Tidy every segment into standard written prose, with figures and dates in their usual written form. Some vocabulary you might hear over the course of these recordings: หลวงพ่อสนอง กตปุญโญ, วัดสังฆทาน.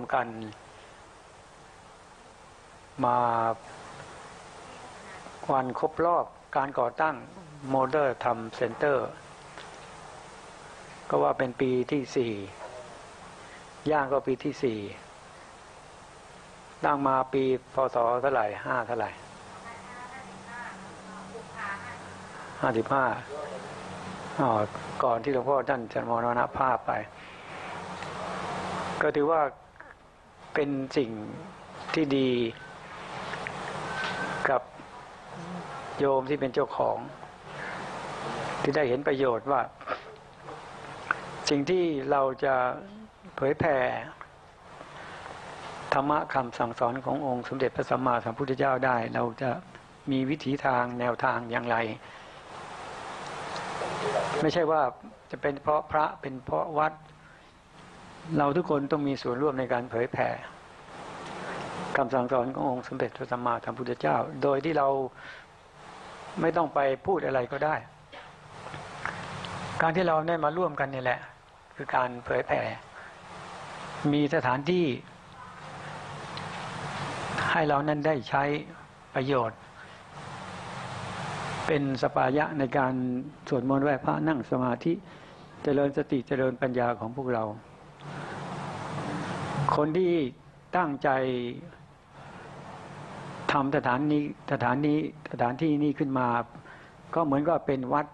มกันมาวันครบรอบการก่อตั้งโมเดอร์ทำเซ็นเตอร์ก็ว่าเป็นปีที่4ย่างก็ปีที่4ตั้งมาปีพ.ศ.เท่าไหร่5เท่าไหร่55ก่อนที่หลวงพ่อท่านจะมรณภาพไปก็ถือว่าเป็นสิ่งที่ดีกับโยมที่เป็นเจ้าของที่ได้เห็นประโยชน์ว่าสิ่งที่เราจะเผยแผ่ธรรมะคำสั่งสอนขององค์สมเด็จพระสัมมาสัมพุทธเจ้าได้เราจะมีวิถีทางแนวทางอย่างไรไม่ใช่ว่าจะเป็นเพราะพระเป็นเพราะวัดเราทุกคนต้องมีส่วนร่วมในการเผยแผ่คำสั่งสอนขององค์สมเด็จพระสัมมาสัมพุทธเจ้าโดยที่เราไม่ต้องไปพูดอะไรก็ได้การที่เราได้มาร่วมกันนี่แหละคือการเผยแผ่มีสถานที่ให้เรานั้นได้ใช้ประโยชน์เป็นสปายะในการสวดมนต์ไหว้พระนั่งสมาธิเจริญสติเจริญปัญญาของพวกเราคนที่ตั้งใจทำสถานที่นี้ขึ้นมาก็เหมือนก็เป็นวัด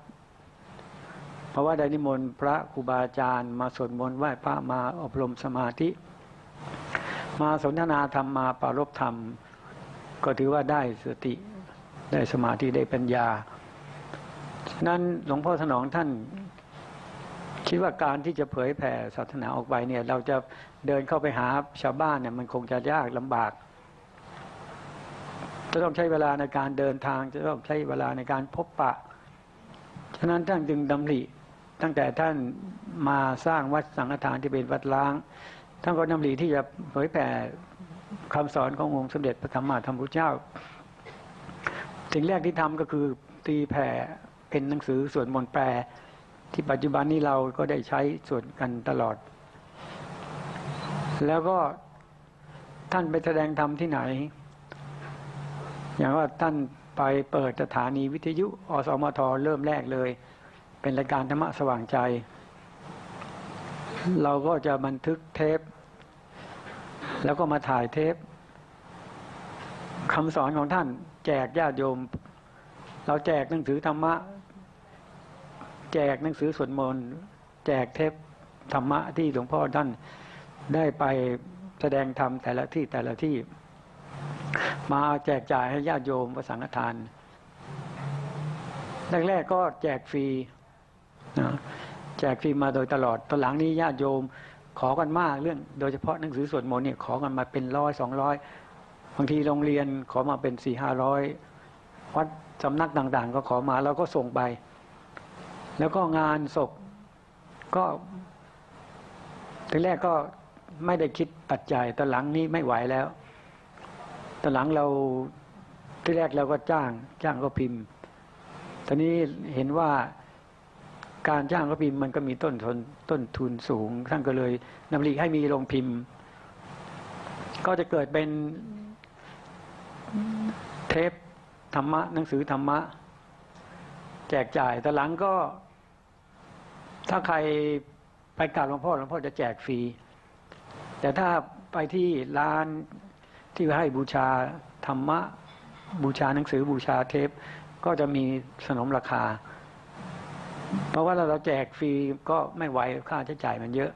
เพราะว่าได้นิมนต์พระครูบาอาจารย์มาสวดมนต์ไหว้พระมาอบรมสมาธิมาสนทนาธรรมมาปรารภธรรมก็ถือว่าได้สติได้สมาธิได้ปัญญาฉะนั้นหลวงพ่อสนองท่านคิดว่าการที่จะเผยแผ่ศาสนาออกไปเนี่ยเราจะเดินเข้าไปหาชาวบ้านเนี่ยมันคงจะยากลำบากจะต้องใช้เวลาในการเดินทางจะต้องใช้เวลาในการพบปะฉะนั้นท่านจึงดำริตั้งแต่ท่านมาสร้างวัดสังฆทานที่เป็นวัดล้างท่านก็ดำริที่จะเผยแผ่คำสอนขององค์สมเด็จพระสัมมาสัมพุทธเจ้าสิ่งแรกที่ทำก็คือตีแผ่เป็นหนังสือสวดมนต์แปลที่ปัจจุบันนี้เราก็ได้ใช้สวดกันตลอดแล้วก็ท่านไปแสดงธรรมที่ไหนอย่างว่าท่านไปเปิดสถานีวิทยุอสมทเริ่มแรกเลยเป็นรายการธรรมะสว่างใจเราก็จะบันทึกเทปแล้วก็มาถ่ายเทปคำสอนของท่านแจกญาติโยมเราแจกหนังสือธรรมะแจกหนังสือสวดมนต์แจกเทปธรรมะที่หลวงพ่อท่านได้ไปแสดงธรรมแต่ละที่มาแจกจ่ายให้ญาติโยมประสังฆทานแรกก็แจกฟรีแจกฟรีมาโดยตลอดตอนหลังนี้ญาติโยมขอกันมากเรื่องโดยเฉพาะหนังสือสวดมนต์เนี่ยขอกันมาเป็น100 200บางทีโรงเรียนขอมาเป็น400 500วัดสำนักต่างๆก็ขอมาเราก็ส่งไปแล้วก็งานศพก็ทีแรกก็ไม่ได้คิดปัจจัยตอนหลังนี้ไม่ไหวแล้วตอนหลังเราที่แรกเราก็จ้างก็พิมพ์ตอนนี้เห็นว่าการจ้างก็พิมพ์มันก็มีต้นทุนสูงท่านก็เลยนำหลีกให้มีโรงพิมพ์ก็จะเกิดเป็นเทปธรรมะหนังสือธรรมะแจกจ่ายแต่หลังก็ถ้าใครไปกราบหลวงพ่อจะแจกฟรีแต่ถ้าไปที่ร้านที่ให้บูชาธรรมะบูชาหนังสือบูชาเทปก็จะมีสนมราคาเพราะว่าเราแจกฟรีก็ไม่ไหวค่าใช้จ่ายมันเยอะ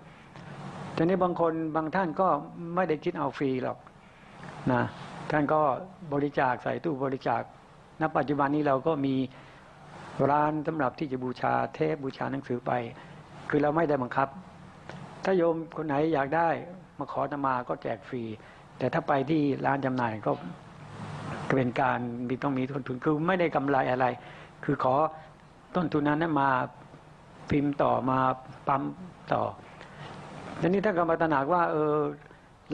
แต่นี่บางคนบางท่านก็ไม่ได้คิดเอาฟรีหรอกนะท่านก็บริจาคใส่ตู้บริจาคณปัจจุบันนี้เราก็มีร้านสำหรับที่จะบูชาเทพบูชาหนังสือไปคือเราไม่ได้บังคับถ้าโยมคนไหนอยากได้มาขออาตมาก็แจกฟรีแต่ถ้าไปที่ร้านจำหน่ายก็เป็นการต้องมีต้นทุนคือไม่ได้กำไรอะไรคือขอต้นทุนนั้นมาพิมพ์ต่อมาปั๊มต่อดังนี้ถ้ากรรมตระหนักว่า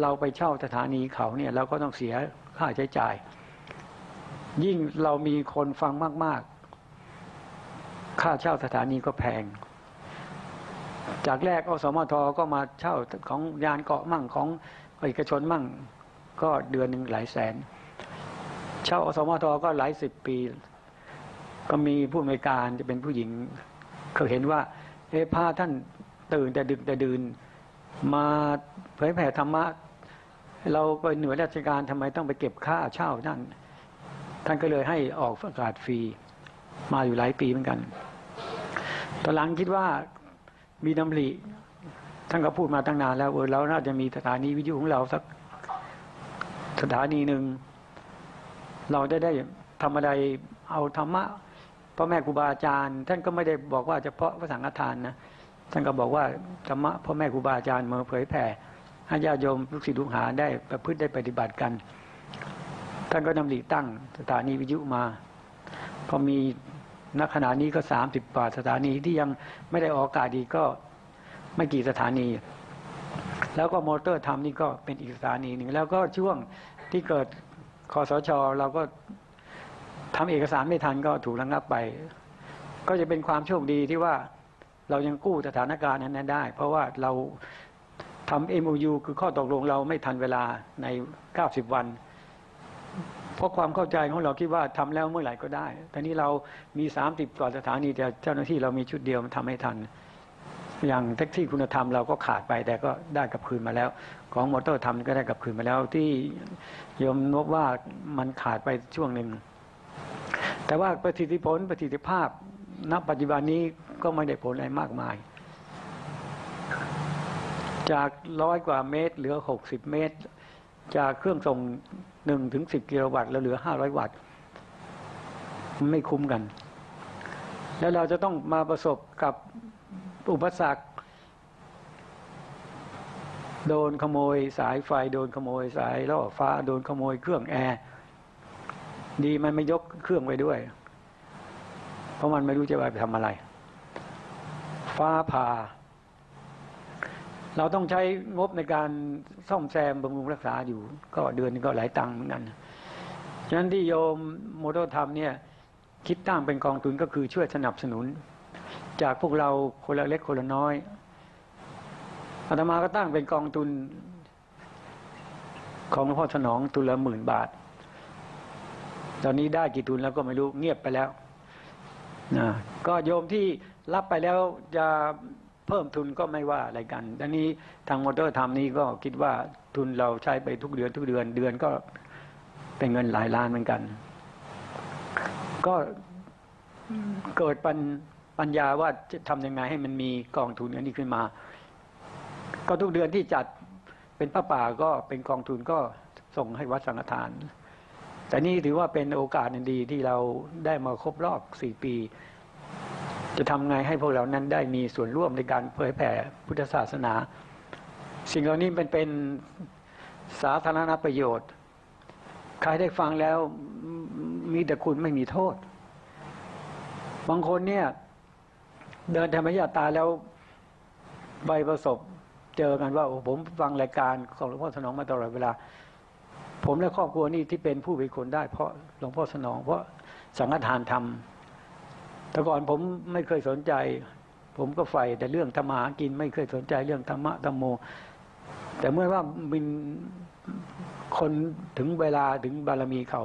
เราไปเช่าสถานีเขาเนี่ยเราก็ต้องเสียค่าใช้จ่ายยิ่งเรามีคนฟังมากๆค่าเช่าสถานีก็แพงจากแรกอสมทก็มาเช่าของยานเกาะมั่งของ เอกชนมั่งก็เดือนหนึ่งหลายแสนเช่าอสมทก็หลายสิบปีก็มีผู้อำนวยการจะเป็นผู้หญิงเขาเห็นว่าพาท่านตื่นแต่ดึกแต่ดื่นมาเผยแผ่ธรรมะเราไปหน่วยราชการทำไมต้องไปเก็บค่าเช่านั่นท่านก็เลยให้ออกประกาศฟรีมาอยู่หลายปีเหมือนกันตอนหลังคิดว่ามีดำริท่านก็พูดมาตั้งนานแล้วเราน่าจะมีสถานีวิทยุของเราสักสถานีหนึ่งเราได้ทำอะไรเอาธรรมะพ่อแม่ครูบาอาจารย์ท่านก็ไม่ได้บอกว่าเฉพาะพระสังฆทานนะท่านก็บอกว่าธรรมะพ่อแม่ครูบาอาจารย์มาเผยแผ่ให้ญาติโยมลูกศิษย์ลูกหาได้ประพฤติได้ปฏิบัติกันท่านก็นำหลีตั้งสถานีวิทยุมาพอมีณขณะนี้ก็30กว่าสถานีที่ยังไม่ได้ออกอากาศดีก็ไม่กี่สถานีแล้วก็มอเตอร์ทำนี่ก็เป็นอีกสถานีหนึ่งแล้วก็ช่วงที่เกิดคสช.เราก็ทำเอกสารไม่ทันก็ถูกระงับไปก็จะเป็นความโชคดีที่ว่าเรายังกู้สถานการณ์นั้นได้เพราะว่าเราทำ MOU คือข้อตกลงเราไม่ทันเวลาใน90วันเพราะความเข้าใจของเราคิดว่าทำแล้วเมื่อไหร่ก็ได้แต่นี้เรามี30กว่าสถานีแต่เจ้าหน้าที่เรามีชุดเดียวมันทำให้ทันอย่างแท็กซี่คุณธรรมเราก็ขาดไปแต่ก็ได้กลับคืนมาแล้วของมอเตอร์ทำก็ได้กลับคืนมาแล้วที่โยมนบว่ามันขาดไปช่วงหนึ่งแต่ว่าประสิทธิภาพณปัจจุบันนี้ก็ไม่ได้ผลอะไรมากมายจาก100 กว่าเมตรเหลือ60 เมตรจากเครื่องส่ง1 ถึง 10 กิโลวัตต์แล้วเหลือ500 วัตต์ไม่คุ้มกันแล้วเราจะต้องมาประสบกับอุปสรรคโดนขโมยสายไฟโดนขโมยสายล่อฟ้าโดนขโมยเครื่องแอร์ดีมันไม่ยกเครื่องไปด้วยเพราะมันไม่รู้จะไปทำอะไรฟ้าผ่าเราต้องใช้งบในการซ่อมแซมบำรุงรักษาอยู่ก็เดือนนึงก็หลายตังค์เหมือนกันฉะนั้นที่โยมโมโตธรรมเนี่ยคิดตั้งเป็นกองทุนก็คือช่วยสนับสนุนจากพวกเราคนละเล็กคนละน้อยอาตมาก็ตั้งเป็นกองทุนของหลวงพ่อสนองทุนละ10,000 บาทตอนนี้ได้กี่ทุนแล้วก็ไม่รู้เงียบไปแล้วนะก็โยมที่รับไปแล้วจะเพิ่มทุนก็ไม่ว่าอะไรกันดังนี้ทางมอเตอร์ทำนี้ก็คิดว่าทุนเราใช้ไปทุกเดือนเดือนก็เป็นเงินหลายล้านเหมือนกันก็เกิดปัญญาว่าจะทำยังไงให้มันมีกองทุนอันนี้ขึ้นมาก็ทุกเดือนที่จัดเป็นพระป่าก็เป็นกองทุนก็ส่งให้วัดสังฆทานแต่นี่ถือว่าเป็นโอกาสดีที่เราได้มาครบรอบ4 ปีจะทำไงให้พวกเรานั้นได้มีส่วนร่วมในการเผยแผ่พุทธศาสนาสิ่งเหล่านี้เป็นสาธารณประโยชน์ใครได้ฟังแล้วมีแต่คุณไม่มีโทษบางคนเนี่ยเดินธรรมยาตาแล้วใบประสบเจอกันว่าผมฟังรายการของหลวงพ่อสนองมาตลอดเวลาผมและครอบครัวนี่ที่เป็นผู้เป็นคนได้เพราะหลวงพ่อสนองเพราะสังฆทานธรรมแต่ก่อนผมไม่เคยสนใจผมก็ใฝ่แต่เรื่องธรรมะกินไม่เคยสนใจเรื่องธรรมะธรรมโมแต่เมื่อว่ามีคนถึงเวลาถึงบารมีเขา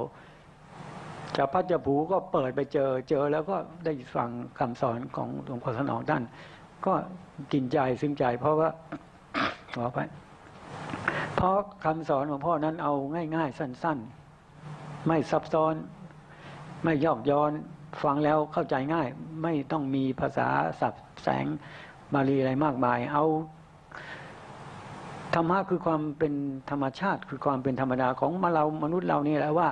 จะพัดจะผูก็เปิดไปเจอแล้วก็ได้ฟังคำสอนของหลวงพ่อสนองท่านก็กินใจซึ้งใจเพราะว่าขอไปเพราะคำสอนของพ่อนั้นเอาง่ายๆสั้นๆไม่ซับซ้อนไม่ยอกย้อนฟังแล้วเข้าใจง่ายไม่ต้องมีภาษาสับแสงบาลีอะไรมากมายเอาธรรมะคือความเป็นธรรมชาติคือความเป็นธรรมดาของเรามนุษย์เรานี่แหละว่า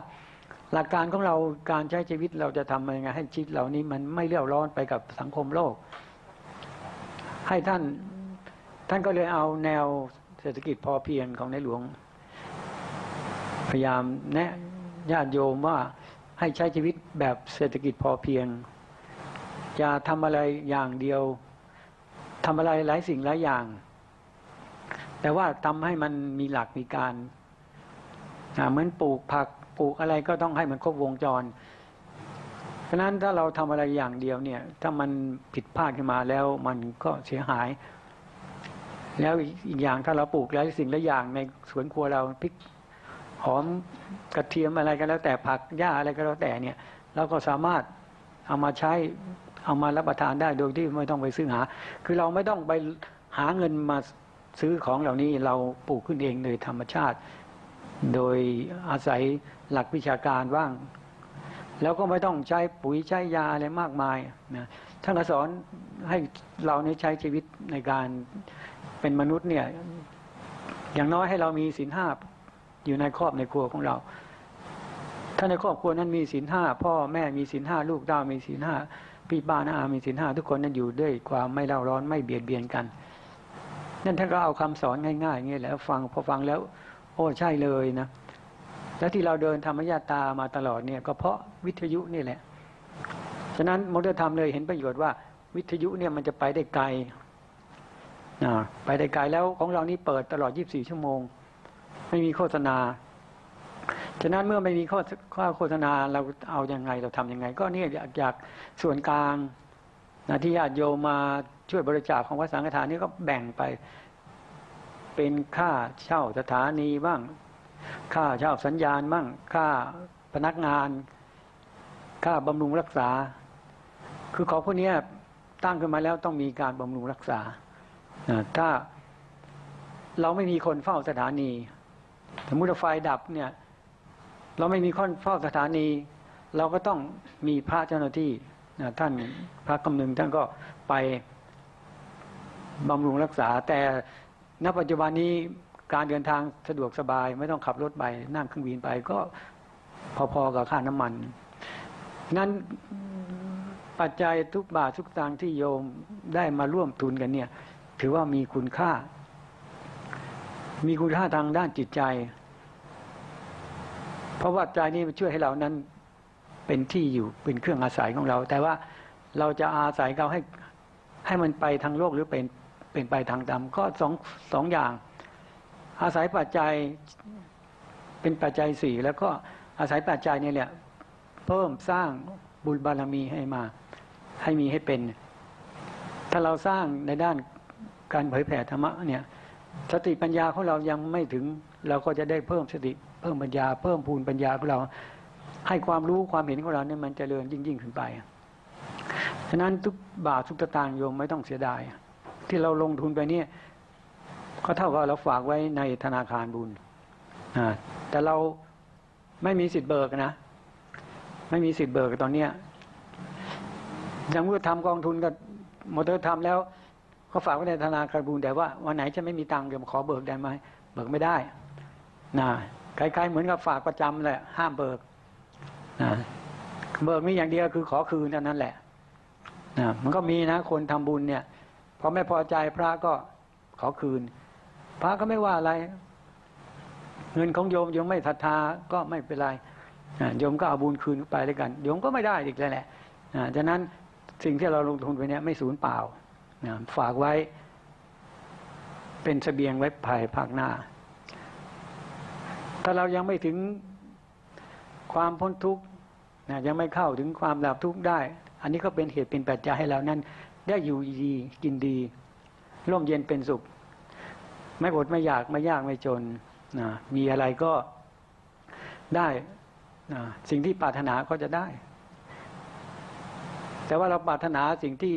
หลักการของเราการใช้ชีวิตเราจะทำยังไงให้ชีวิตเหล่านี้มันไม่เร่าร้อนไปกับสังคมโลกให้ท่านก็เลยเอาแนวเศรษฐกิจพอเพียงของในหลวงพยายามแนะญาติโยมว่าให้ใช้ชีวิตแบบเศรษฐกิจพอเพียงอย่าทำอะไรอย่างเดียวทำอะไรหลายสิ่งหลายอย่างแต่ว่าทำให้มันมีหลักมีการเหมือนปลูกผักปลูกอะไรก็ต้องให้มันครบวงจรฉะนั้นถ้าเราทำอะไรอย่างเดียวเนี่ยถ้ามันผิดพลาดขึ้นมาแล้วมันก็เสียหาย แล้วอีกอย่างถ้าเราปลูกแล้วสิ่งละอย่างในสวนครัวเราพริกหอมกระเทียมอะไรก็แล้วแต่ผักหญ้าอะไรก็แล้วแต่เนี่ยเราก็สามารถเอามาใช้เอามารับประทานได้โดยที่ไม่ต้องไปซื้อหาคือเราไม่ต้องไปหาเงินมาซื้อของเหล่านี้เราปลูกขึ้นเองโดยธรรมชาติโดยอาศัยหลักวิชาการบ้างแล้วก็ไม่ต้องใช้ปุ๋ยใช้ยาอะไรมากมายนะท่านสอนให้เราเนี่ยใช้ชีวิตในการเป็นมนุษย์เนี่ยอย่างน้อยให้เรามีศีลห้าอยู่ในครอบในครัวของเราถ้าในครอบครัวนั้นมีศีลห้าพ่อแม่มีศีลห้าลูกเต้ามีศีลห้าพี่บ้านน้ามีศีลห้าทุกคนนั้นอยู่ด้วยความไม่เล่าร้อนไม่เบียดเบียนกันนั่นท่านก็เอาคำสอนง่ายๆเงี้ยแล้วฟังพอฟังแล้วโอ้ใช่เลยนะแล้วที่เราเดินธรรมญาตามาตลอดเนี่ยก็เพราะวิทยุนี่แหละฉะนั้นมรดกธรรมเลยเห็นประโยชน์ว่าวิทยุเนี่ยมันจะไปได้ไกลไปได้ไกลแล้วของเรานี่เปิดตลอด24ชั่วโมงไม่มีโฆษณาฉะนั้นเมื่อไม่มีข้อโฆษณาเราเอายังไงเราทำยังไงก็เนี่ยอยากส่วนกลางที่ญาติโยมมาช่วยบริจาคของวัดสังฆทานนี่ก็แบ่งไปเป็นค่าเช่าสถานีบ้างค่าเช่าสัญญาณบ้างค่าพนักงานค่าบำรุงรักษาคือของพวกนี้ตั้งขึ้นมาแล้วต้องมีการบำรุงรักษาถ้าเราไม่มีคนเฝ้าสถานีสมมติไฟดับเนี่ยเราไม่มีคนเฝ้าสถานีเราก็ต้องมีพระเจ้าหน้าที่ท่านพระคำนึงท่านก็ไปบำรุงรักษาแต่ณปัจจุบันนี้การเดินทางสะดวกสบายไม่ต้องขับรถไปนั่งเครื่องบินไปก็พอๆกับค่าน้ำมันนั้นปัจจัยทุกบาททุกสตางค์ที่โยมได้มาร่วมทุนกันเนี่ยถือว่ามีคุณค่าทางด้านจิตใจเพราะว่าใจนี้มันช่วยให้เรานั้นเป็นที่อยู่เป็นเครื่องอาศัยของเราแต่ว่าเราจะอาศัยเขาให้มันไปทางโลกหรือเป็นไปทางธรรมก็สองอย่างอาศัยปัจจัยเป็นปัจจัยสี่แล้วก็อาศัยปัจจัยนี่แหละเพิ่มสร้างบุญบารมีให้มาให้มีให้เป็นถ้าเราสร้างในด้านการเผยแผ่ธรรมะเนี่ยสติปัญญาของเรายังไม่ถึงเราก็จะได้เพิ่มสติเพิ่มปัญญาเพิ่มพูนปัญญาของเราให้ความรู้ความเห็นของเราเนี่ยมันเจริญยิ่งขึ้นไปฉะนั้นทุกบาททุกสตางค์โยมไม่ต้องเสียดายที่เราลงทุนไปเนี่ยก็เท่ากับเราฝากไว้ในธนาคารบุญแต่เราไม่มีสิทธิ์เบิกนะไม่มีสิทธิ์เบิกตอนเนี้ยอย่างเมื่อทำกองทุนกับมอเตอร์ทำแล้วก็ฝากไว้ในธนาคารบุญแต่ว่าวันไหนจะไม่มีตังค์เดี๋ยวขอเบิกได้ไหมเบิกไม่ได้นะคล้ายๆเหมือนกับฝากประจำแหละห้ามเบิกนะเบิกนี่อย่างเดียวคือขอคืนเท่านั้นแหละนะมันก็มีนะคนทำบุญเนี่ยพอไม่พอใจพระก็ขอคืนพระก็ไม่ว่าอะไรเงินของโยมโยมไม่ศรัทธาก็ไม่เป็นไรโยมก็เอาบุญคืนไปเลยกันโยมก็ไม่ได้อีกแล้วแหละฉะนั้นสิ่งที่เราลงทุนไปเนี่ยไม่สูญเปล่าฝากไว้เป็นเสบียงไว้ภายภาคหน้าถ้าเรายังไม่ถึงความพ้นทุกข์ยังไม่เข้าถึงความดับทุกข์ได้อันนี้ก็เป็นเหตุเป็นปัจจัยให้เรานั้นได้อยู่ดีกินดีร่มเย็นเป็นสุขไม่อดไม่อยากไม่ยากไม่จนมีอะไรก็ได้สิ่งที่ปรารถนาก็จะได้แต่ว่าเราปรารถนาสิ่งที่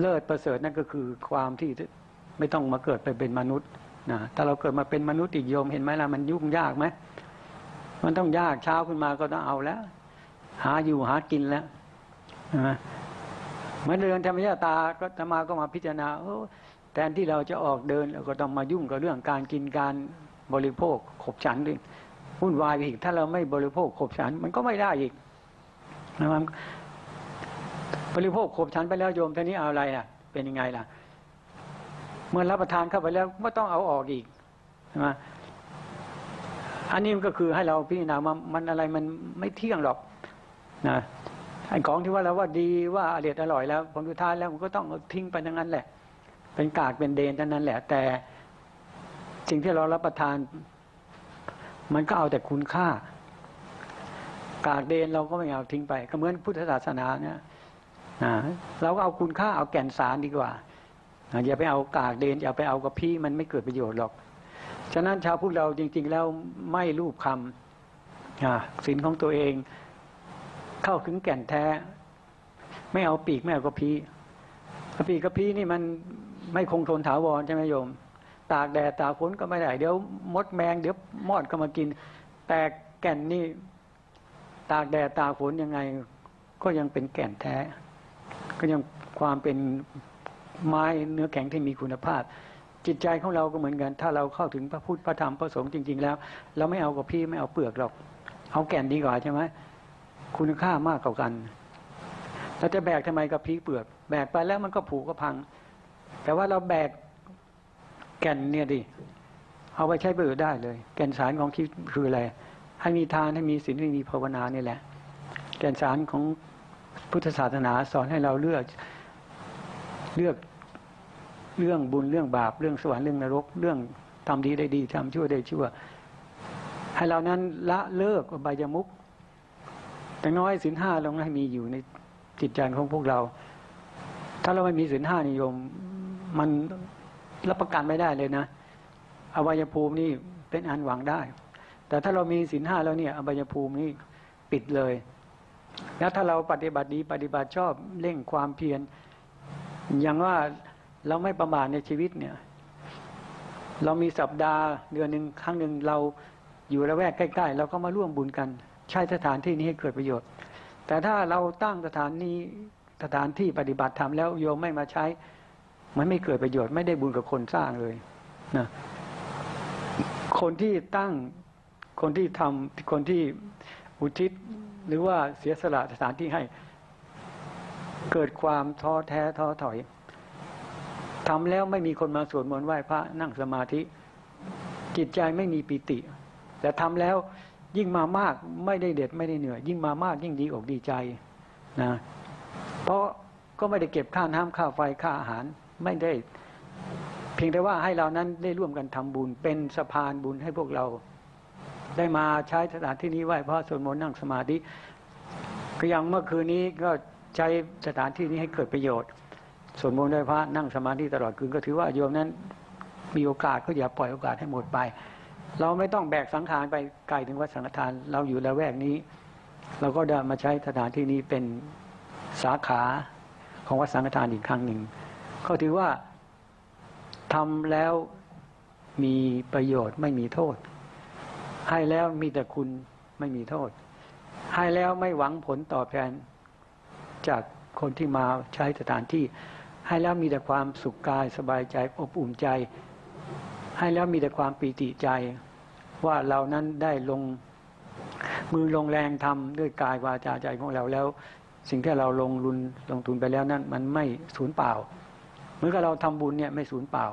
เลิศประเสริฐนั่นก็คือความที่ไม่ต้องมาเกิดไปเป็นมนุษย์ถ้าเราเกิดมาเป็นมนุษย์อีกโยมเห็นไหมล่ะมันยุ่งยากไหมมันต้องยากเช้าขึ้นมาก็ต้องเอาแล้วหาอยู่หากินแล้วเมื่อเดินธรรมญาตาก็ธรรมาก็มาพิจารณาแทนที่เราจะออกเดินเราก็ต้องมายุ่งกับเรื่องการกินการบริโภคขบฉันด้วยวุ่นวายอีกถ้าเราไม่บริโภคขบฉันมันก็ไม่ได้อีกนะครับบริโภคขบฉันไปแล้วโยมท่านี้เอาอะไรล่ะเป็นยังไงล่ะเมื่อรับประทานเข้าไปแล้วก็ต้องเอาออกอีกใช่ไหมอันนี้ก็คือให้เราพิจารณาว่ามันอะไรมันไม่เที่ยงหรอกนะไอ้ของที่ว่าเราว่าดีว่าอร่อยแล้วผลสุดท้ายแล้วมันก็ต้องทิ้งไปทั้งนั้นแหละเป็นกากเป็นเดนทั้งนั้นแหละแต่สิ่งที่เรารับประทานมันก็เอาแต่คุณค่ากากเดนเราก็ไม่เอาทิ้งไปก็เหมือนพุทธศาสนาเนี่ยเราก็เอาคุณค่าเอาแก่นสารดีกว่า อย่าไปเอากากเดนอย่าไปเอากับพี่มันไม่เกิดประโยชน์หรอกฉะนั้นชาวพุทธเราจริงๆแล้วไม่รูปคำศีลของตัวเองเข้าถึงแก่นแท้ไม่เอาปีกไม่เอากับพี่ปีกกับพี่นี่มันไม่คงทนถาวรใช่ไหมโยมตากแดดตากฝนก็ไม่ได้เดี๋ยวมดแมงเดี๋ยวมอดก็มากินแต่แก่นนี่ตากแดดตากฝนยังไงก็ยังเป็นแก่นแท้ก็ยังความเป็นไม้เนื้อแข็งที่มีคุณภาพจิตใจของเราก็เหมือนกันถ้าเราเข้าถึงพระพุทธพระธรรมพระสงฆ์จริงๆแล้วเราไม่เอากับพี่ไม่เอาเปลือกหรอกเอาแก่นดีกว่าใช่ไหมคุณค่ามากกว่ากันเราจะแบกทำไมกับพี่เปลือกแบกไปแล้วมันก็ผุก็พังแต่ว่าเราแบกแก่นเนี่ยดิเอาไปใช้ประโยชน์ได้เลยแก่นสารของชีวิตคืออะไรให้มีทานให้มีศีลให้มีภาวนานี่แหละแก่นสารของพุทธศาสนาสอนให้เราเลือกเรื่องบุญเรื่องบาปเรื่องสวรรค์เรื่องนรกเรื่องทำดีได้ดีทำชั่วได้ชั่วให้เรานั้นละเลิกอบายมุขแต่น้อยศีลห้าเราให้มีอยู่ในจิตใจของพวกเราถ้าเราไม่มีศีลห้านิยมมันรับประกันไม่ได้เลยนะอบายภูมินี่เป็นอันหวังได้แต่ถ้าเรามีศีลห้าแล้วเนี่ยอบายภูมินี่ปิดเลยแล้วถ้าเราปฏิบัติดีปฏิบัติชอบเร่งความเพียรอย่างว่าเราไม่ประมาทในชีวิตเนี่ยเรามีสัปดาห์เดือนหนึ่งครั้งหนึ่งเราอยู่ระแวกใกล้ๆเราก็มาร่วมบุญกันใช้สถานที่นี้ให้เกิดประโยชน์แต่ถ้าเราตั้งสถานที่ปฏิบัติธรรมแล้วโยมไม่มาใช้มันไม่เกิดประโยชน์ไม่ได้บุญกับคนสร้างเลยนะคนที่อุทิศหรือว่าเสียสละสถานที่ให้เกิดความท้อแท้ท้อถอยทำแล้วไม่มีคนมาสวดมนต์ไหว้พระนั่งสมาธิจิตใจไม่มีปิติแต่ทำแล้วยิ่งมามากไม่ได้เด็ดไม่ได้เหนื่อยยิ่งมามากยิ่งดีอกดีใจนะเพราะก็ไม่ได้เก็บค่าน้ำค่าไฟค่าอาหารไม่ได้เพียงแต่ว่าให้เรานั้นได้ร่วมกันทำบุญเป็นสะพานบุญให้พวกเราได้มาใช้สถานที่นี้ไหว้พระสวดมนต์นั่งสมาธิก็อย่างเมื่อคืนนี้ก็ใช้สถานที่นี้ให้เกิดประโยชน์สวดมนต์ไหว้พระนั่งสมาธิตลอดคืนก็ถือว่าโยมนั้นมีโอกาสก็อย่าปล่อยโอกาสให้หมดไปเราไม่ต้องแบกสังขารไปไกลถึงวัดสังฆทานเราอยู่ละแวกนี้เราก็ได้มาใช้สถานที่นี้เป็นสาขาของวัดสังฆทานอีกครั้งหนึ่งก็ถือว่าทำแล้วมีประโยชน์ไม่มีโทษให้แล้วมีแต่คุณไม่มีโทษให้แล้วไม่หวังผลตอบแทนจากคนที่มาใช้สถานที่ให้แล้วมีแต่ความสุขกายสบายใจอบอุ่นใจให้แล้วมีแต่ความปีติใจว่าเรานั้นได้ลงมือลงแรงทำด้วยกายวาจาใจของเราแล้วสิ่งที่เราลงทุนไปแล้วนั้นมันไม่สูญเปล่าเหมือนกับเราทำบุญเนี่ยไม่สูญเปล่า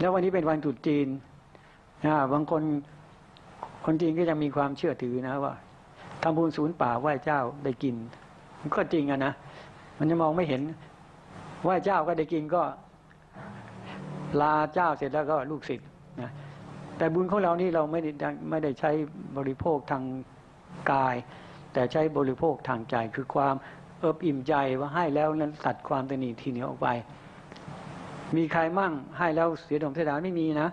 แล้ววันนี้เป็นวันตรุษจีนบางคนคนจีนก็ยังมีความเชื่อถือนะว่าทำบุญศูนย์ป่าไหว้เจ้าได้กินมันก็จริงอะนะมันจะมองไม่เห็นไหว้เจ้าก็ได้กินก็ลาเจ้าเสร็จแล้วก็ลูกศิษย์นะแต่บุญของเรานี่เราไม่ได้ใช้บริโภคทางกายแต่ใช้บริโภคทางใจคือความเอิบอิ่มใจว่าให้แล้วนั้นตัดความตนีทีเหนียวออกไปมีใครมั่งให้แล้วเสียดมเสียดายไม่มีนะ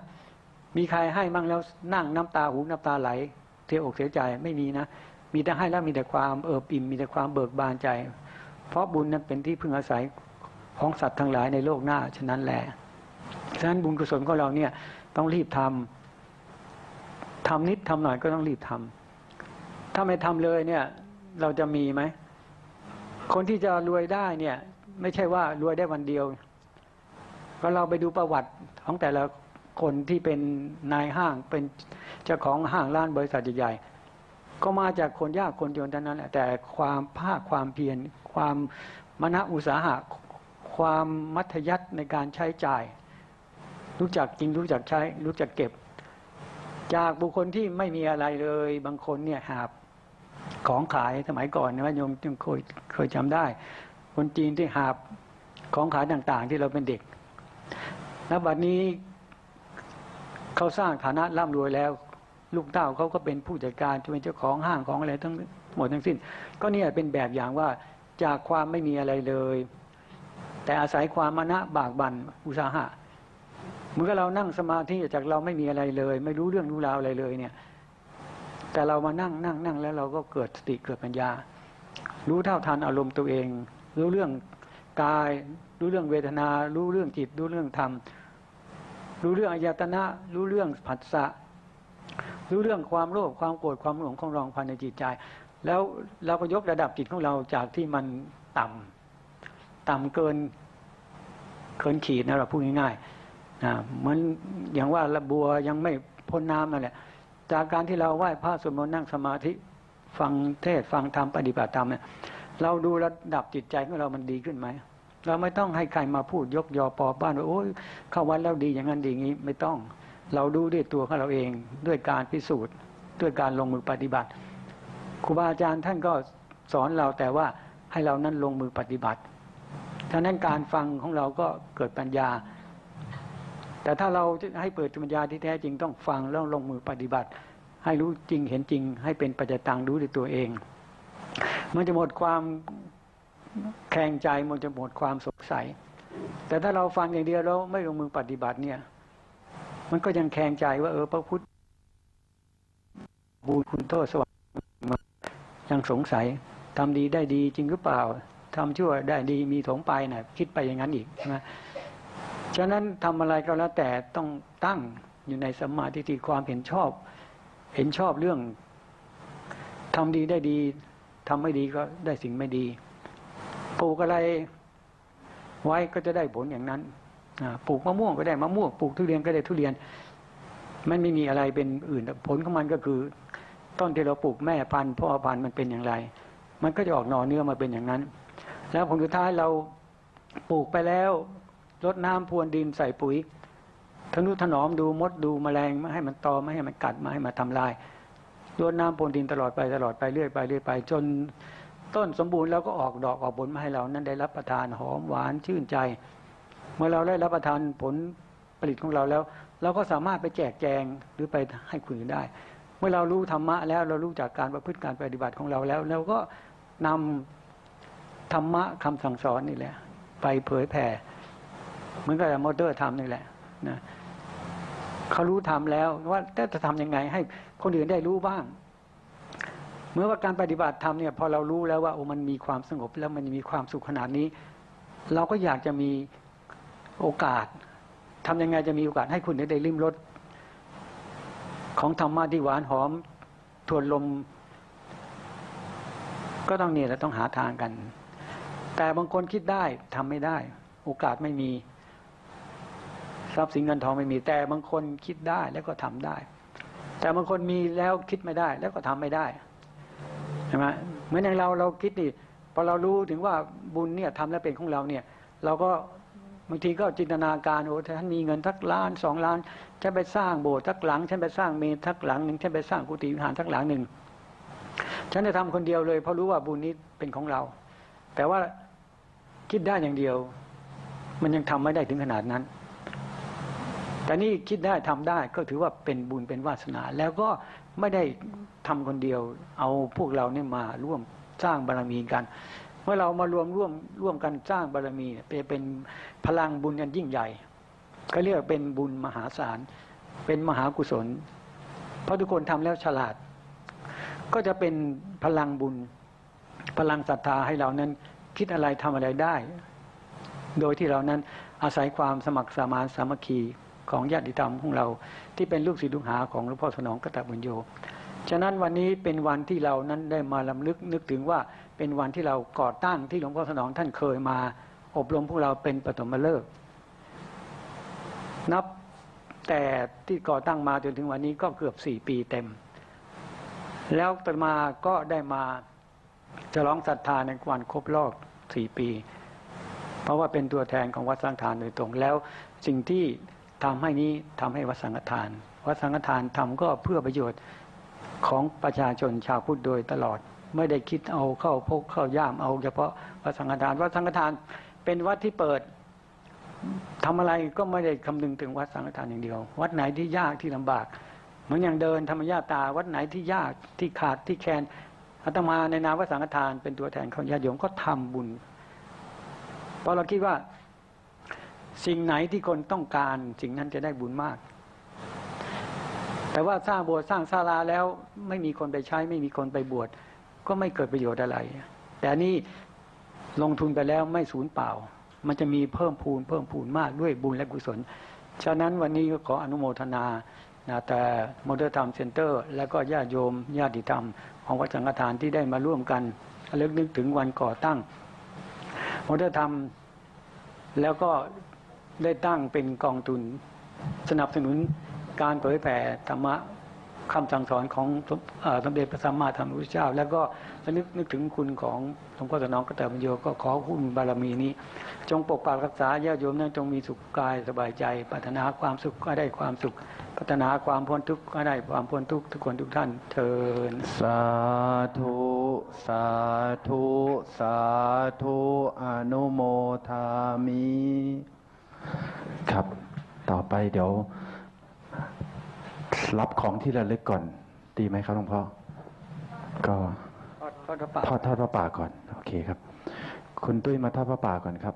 มีใครให้มั่งแล้วนั่งน้ำตาหูน้ำตาไหลเสียอกเสียใจไม่มีนะมีแต่ให้แล้วมีแต่ความเอิบอิ่มมีแต่ความเบิกบานใจเพราะบุญนั้นเป็นที่พึ่งอาศัยของสัตว์ทั้งหลายในโลกหน้าฉะนั้นแหละฉะนั้นบุญกุศลของเราเนี่ยต้องรีบทำนิดทำหน่อยก็ต้องรีบทำถ้าไม่ทำเลยเนี่ยเราจะมีไหมคนที่จะรวยได้เนี่ยไม่ใช่ว่ารวยได้วันเดียวก็เราไปดูประวัติของแต่ละคนที่เป็นนายห้างเป็นเจ้าของห้างร้านบริษัทใหญ่ก็มาจากคนยากคนจนทั้งนั้นแหละแต่ความภาคความเพียรความมนอุตสาหะความมัธยัสถ์ในการใช้จ่ายรู้จักกินรู้จักใช้รู้จักเก็บจากบุคคลที่ไม่มีอะไรเลยบางคนเนี่ยหาบของขายสมัยก่อนนะโยมจึงเคยจำได้คนจีนที่หาบของขายต่างๆที่เราเป็นเด็กณบัดนี้เขาสร้างฐานะร่ำรวยแล้วลูกเต้าเขาก็เป็นผู้จัดการเป็นเจ้าของห้างของอะไรทั้งหมดทั้งสิ้นก็เนี่ยเป็นแบบอย่างว่าจากความไม่มีอะไรเลย แต่อาศัยความมณะบากบั่นอุตสาหะเหมือนกับเรานั่งสมาธิจากเราไม่มีอะไรเลยไม่รู้เรื่องรู้ราวอะไรเลยเนี่ยแต่เรามานั่งแล้วเราก็เกิดสติเกิดปัญญารู้เท่าทันอารมณ์ตัวเองรู้เรื่องกายรู้เรื่องเวทนารู้เรื่องจิตรู้เรื่องธรรมรู้เรื่องอายตนะรู้เรื่องผัสสะรู้เรื่องความโลภความโกรธความหลงของรองภายในจิตใจแล้วเราก็ยกระดับจิตของเราจากที่มันต่ำเกินขีดนะเราพูดง่ายๆเหมือนอย่างว่าระบัวยังไม่พ้นน้ำนั่นแหละจากการที่เราไหว้พระสวดมนต์นั่งสมาธิฟังเทศฟังธรรมปฏิบัติธรรมเนี่ยเราดูระดับจิตใจของเรามันดีขึ้นไหมเราไม่ต้องให้ใครมาพูดยกยอปอบ้านว่าโอ้ยเข้าวัดแล้วดีอย่างนั้นดีงี้ไม่ต้องเราดูด้วยตัวของเราเองด้วยการพิสูจน์ด้วยการลงมือปฏิบัติครูบาอาจารย์ท่านก็สอนเราแต่ว่าให้เรานั้นลงมือปฏิบัติฉะนั้นการฟังของเราก็เกิดปัญญาแต่ถ้าเราให้เปิดปัญญาที่แท้จริงต้องฟังแล้วลงมือปฏิบัติให้รู้จริงเห็นจริงให้เป็นปัจจตังรู้ด้วยตัวเองมันจะหมดความแข็งใจมันจะหมดความสงสัยแต่ถ้าเราฟังอย่างเดียวแล้วไม่ลงมือปฏิบัติเนี่ยมันก็ยังแข็งใจว่าพระพุทธบุญคุณโทษสวรรค์ยังสงสัยทำดีได้ดีจริงหรือเปล่าทำชั่วได้ดีมีถงไปน่ะคิดไปอย่างนั้นอีกใช่ไหมฉะนั้นทำอะไรก็แล้วแต่ต้องตั้งอยู่ในสัมมาทิฏฐิความเห็นชอบเรื่องทำดีได้ดีทำไม่ดีก็ได้สิ่งไม่ดีปลูกอะไรไว้ก็จะได้ผลอย่างนั้นปลูกมะม่วงก็ได้มะม่วงปลูกทุเรียนก็ได้ทุเรียนมันไม่มีอะไรเป็นอื่นผลของมันก็คือต้นที่เราปลูกแม่พันธุ์พ่อพันธุ์มันเป็นอย่างไรมันก็จะออกหน่อเนื้อมาเป็นอย่างนั้นแล้วผลสุดท้ายเราปลูกไปแล้วรดน้ำพรวนดินใส่ปุ๋ยทนุถนอมดูมดดูแมลงไม่ให้มันตอมไม่ให้มันกัดไม่ให้มันทำลายรดน้ำพรวนดินตลอดไปเรื่อยไปจนต้นสมบูรณ์แล้วก็ออกดอกออกผลมาให้เรานั้นได้รับประทานหอมหวานชื่นใจเมื่อเราได้รับประทานผลผลิตของเราแล้วเราก็สามารถไปแจกแจงหรือไปให้คนอื่นได้เมื่อเรารู้ธรรมะแล้วเรารู้จากการประพฤติการปฏิบัติของเราแล้วเราก็นำธรรมะคำสั่งสอนนี่แหละไปเผยแผ่เหมือนกับมอเตอร์ทำนี่แหละนะเขารู้ทำแล้วว่าจะทำยังไงให้คนอื่นได้รู้บ้างเมื่อว่าการปฏิบัติธรรมเนี่ยพอเรารู้แล้วว่ามันมีความสงบแล้วมันมีความสุขขนาดนี้เราก็อยากจะมีโอกาสทำยังไงจะมีโอกาสให้คุณได้ลิ้มรสของธรรมะที่หวานหอมทวนลมก็ต้องเนี่ยเราต้องหาทางกันแต่บางคนคิดได้ทำไม่ได้โอกาสไม่มีทรัพย์สินเงินทองไม่มีแต่บางคนคิดได้แล้วก็ทำได้แต่บางคนมีแล้วคิดไม่ได้แล้วก็ทำไม่ได้ใช่ไหมเหมือนอย่างเราคิดนี่พอเรารู้ถึงว่าบุญเนี่ยทำแล้วเป็นของเราเนี่ยเราก็บางทีก็จินตนาการโอ้ท่านมีเงินทักล้านสองล้านฉันไปสร้างโบสถ์ทักหลังฉันไปสร้างเมรุทักหลังหนึ่งฉันไปสร้างกุฏิวิหารทักหลังหนึ่งฉันจะทำคนเดียวเลยเพราะรู้ว่าบุญนี้เป็นของเราแต่ว่าคิดได้อย่างเดียวมันยังทำไม่ได้ถึงขนาดนั้นแต่นี่คิดได้ทำได้ก็ถือว่าเป็นบุญเป็นวาสนาแล้วก็ไม่ได้ทำคนเดียวเอาพวกเราเนี่ยมาร่วมสร้างบารมีกันเมื่อเรามารวมร่วมกันสร้างบารมีเป็นพลังบุญอันยิ่งใหญ่ก็เรียกเป็นบุญมหาศาลเป็นมหากุศลเพราะทุกคนทำแล้วฉลาดก็จะเป็นพลังบุญพลังศรัทธาให้เรานั้นคิดอะไรทำอะไรได้โดยที่เรานั้นอาศัยความสมัครสมานสามัคคีของญาติธรรมของเราที่เป็นลูกศิษย์ลูกหาของหลวงพ่อสนองกตปุญโญฉะนั้นวันนี้เป็นวันที่เรานั้นได้มาลำลึกนึกถึงว่าเป็นวันที่เราก่อตั้งที่หลวงพ่อสนองท่านเคยมาอบรมพวกเราเป็นปฐมฤกษ์นับแต่ที่ก่อตั้งมาจนถึงวันนี้ก็เกือบ4ปีเต็มแล้วต่อมาก็ได้มาฉลองศรัทธาในวันครบรอบ4ปีเพราะว่าเป็นตัวแทนของวัดสังฆทานโดยตรงแล้วสิ่งที่ทำให้นี้ทำให้วัดสังฆทานทำก็เพื่อประโยชน์ของประชาชนชาวพุทธโดยตลอดไม่ได้คิดเอาเข้าพกเข้าย่ามเอาเฉพาะวัดสังฆทานเป็นวัดที่เปิดทำอะไรก็ไม่ได้คำนึงถึงวัดสังฆทานอย่างเดียววัดไหนที่ยากที่ลำบากเหมือนอย่างเดินธรรมญาตาวัดไหนที่ยากที่ขาดที่แคลนอาตมาในนามวัดสังฆทานเป็นตัวแทนของญาติโยมก็ทำบุญ เพราะเราคิดว่าสิ่งไหนที่คนต้องการสิ่งนั้นจะได้บุญมากแต่ว่าสร้างโบสถ์สร้างศาลาแล้วไม่มีคนไปใช้ไม่มีคนไปบวชก็ไม่เกิดประโยชน์อะไรแต่นี่ลงทุนไปแล้วไม่สูญเปล่ามันจะมีเพิ่มพูนมากด้วยบุญและกุศลฉะนั้นวันนี้ก็ขออนุโมทนาแต่โมเดลธรรมเซ็นเตอร์และก็ญาติโยมญาติธรรมของวัดสังฆทานที่ได้มาร่วมกันระลึกนึกถึงวันก่อตั้งโมเดลธรรมแล้วก็ได้ตั้งเป็นกองทุนสนับสนุนการเผยแผ่ธรรมะคำสั่งสอนของสมเด็จพระสัมมาสัมพุทธเจ้าแล้วก็ระลึกนึกถึงคุณของหลวงพ่อสนองกตปุญโญก็ขอคุณบารมีนี้จงปกปักรักษาญาติโยมนั้นจงมีสุขกายสบายใจปรารถนาความสุขก็ได้ความสุขปรารถนาความพ้นทุกข์ก็ได้ความพ้นทุกข์ทุกคนทุกท่านเถิดสาธุสาธุสาธุอนุโมทามิครับต่อไปเดี๋ยวรับของที่ระลึกก่อนดีไหมครับหลวงพ่อก็ทอดพระป่าก่อนโอเคครับคุณตุ้ยมาทอดพระป่าก่อนครับ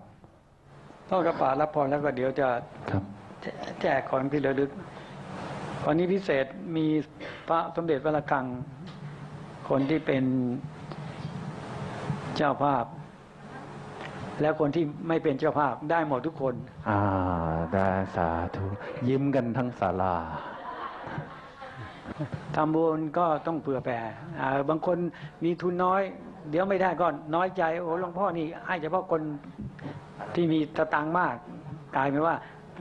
ทอดพระป่ารับพรแล้วก็เดี๋ยวจะแจกของที่ระลึกวันนี้พิเศษมีพระสมเด็จพระระฆังคนที่เป็นเจ้าภาพแล้วคนที่ไม่เป็นเจ้าภาพได้หมดทุกคนได้สาธุยิ้มกันทั้งศาลาทำบุญก็ต้องเผื่อแผ่บางคนมีทุนน้อยเดี๋ยวไม่ได้ก็น้อยใจโอ้หลวงพ่อนี่ให้เฉพาะคนที่มีตะตังมากกลายเป็นว่า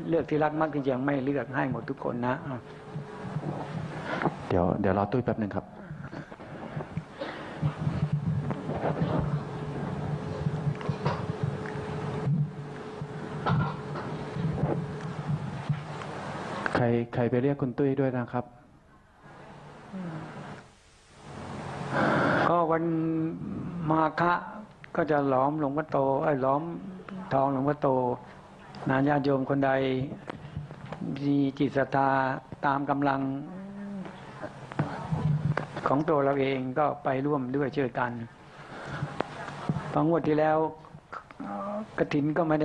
เลือกที่รักมากจริงๆไม่เลือกให้หมดทุกคนนะเดี๋ยวรอตุ้ยแป๊บนึงครับใครไปเรียกคุณตุ้ยด้วยนะครับก็วันมาฆะก็จะล้อมหลวงพ่อโตล้อมทองหลวงพ่อโตญาติโยมคนใดมีจิตศรัทธาตามกำลังของตัวเราเองก็ไปร่วมด้วยช่วยกันบางงวดที่แล้วกฐินก็ไม่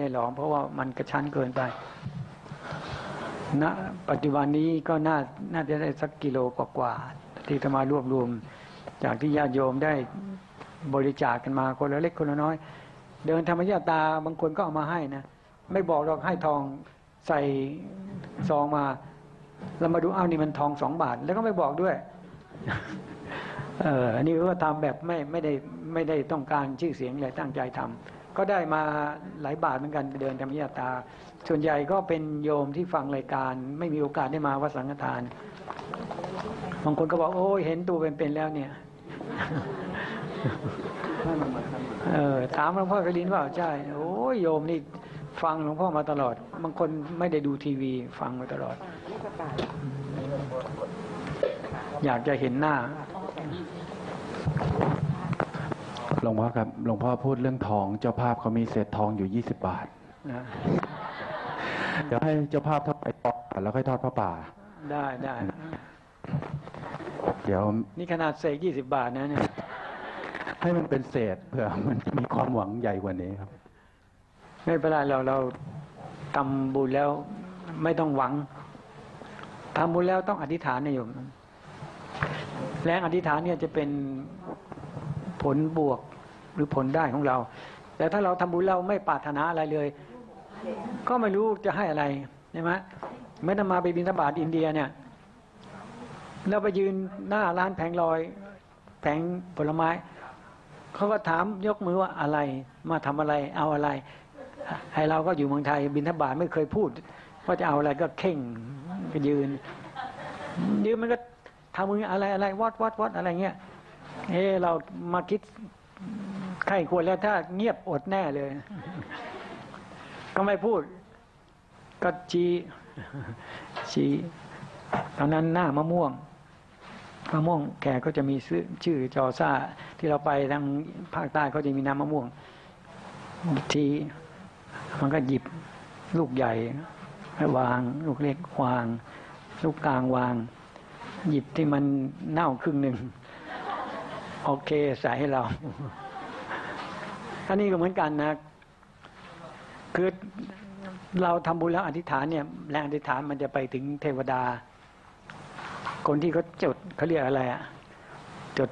ได้ล้อมเพราะว่ามันกระชั้นเกินไปณปัจจุบันนี้ก็น่าจะได้สักกิโลกว่าที่จะมารวบรวมจากที่ญาติโยมได้บริจาคกันมาคนละเล็กคนละน้อยเดินธรรมญาตาบางคนก็เอามาให้นะไม่บอกหรอกให้ทองใส่ซองมาแล้วมาดูอ้าวนี่มันทอง2 บาทแล้วก็ไม่บอกด้วยอันนี้ก็ทำแบบไม่ได้ต้องการชื่อเสียงอะไรตั้งใจทำก็ได้มาหลายบาทเหมือนกันเดินธรรมญาตาส่วนใหญ่ก็เป็นโยมที่ฟังรายการไม่มีโอกาสได้มาวัดสังฆทานบางคนก็บอกโอ้ยเห็นตัวเป็นๆแล้วเนี่ยถามหลวงพ่อกลินว่าใช่โอ้ยโยมนี่ฟังหลวงพ่อมาตลอดบางคนไม่ได้ดูทีวีฟังมาตลอดอยากจะเห็นหน้าหลวงพ่อครับหลวงพ่อพูดเรื่องทองเจ้าภาพเขามีเศษทองอยู่20 บาทนะเดี๋ยวให้เจ้าภาพทอดไปทอดแล้วค่อยทอดพระป่าได้เดี๋ยวนี่ขนาดเศษ20 บาทนะเนี่ยให้มันเป็นเศษเผื่อมันจะมีความหวังใหญ่กว่านี้ครับไม่เป็นไรเราทำบุญแล้วไม่ต้องหวังทำบุญแล้วต้องอธิษฐานนะโยมแรงอธิษฐานเนี่ยจะเป็นผลบวกหรือผลได้ของเราแต่ถ้าเราทำบุญเราไม่ปรารถนาอะไรเลยก็ไม่รู้จะให้อะไรใช่ไหมเมื่อมาไปบิณฑบาตอินเดียเนี่ยเราไปยืนหน้าร้านแผงลอยแผงผลไม้เขาก็ถามยกมือว่าอะไรมาทำอะไรเอาอะไรให้เราก็อยู่เมืองไทยบิณฑบาตไม่เคยพูดว่าจะเอาอะไรก็เข่งก็ยืนมันก็ทำมืออะไรวัดอะไรเงี้ยเรามาคิดใครควรแล้วถ้าเงียบอดแน่เลยก็ไม่พูดก็ชี้ตอนนั้นหน้ามะม่วงแขกก็จะมีชื่อจอซ่าที่เราไปทางภาคใต้เขาจะมีน้ำมะม่วงทีมันก็หยิบลูกใหญ่วางลูกเล็กวางลูกกลางวางหยิบที่มันเน่าครึ่งหนึ่งโอเคใส่ให้เราอันนี้ก็เหมือนกันนะ คือเราทำบุญแล้วอธิษฐานเนี่ยแรงอธิษฐานมันจะไปถึงเทวดาคนที่เขาจดเขาเรียกอะไรอะจด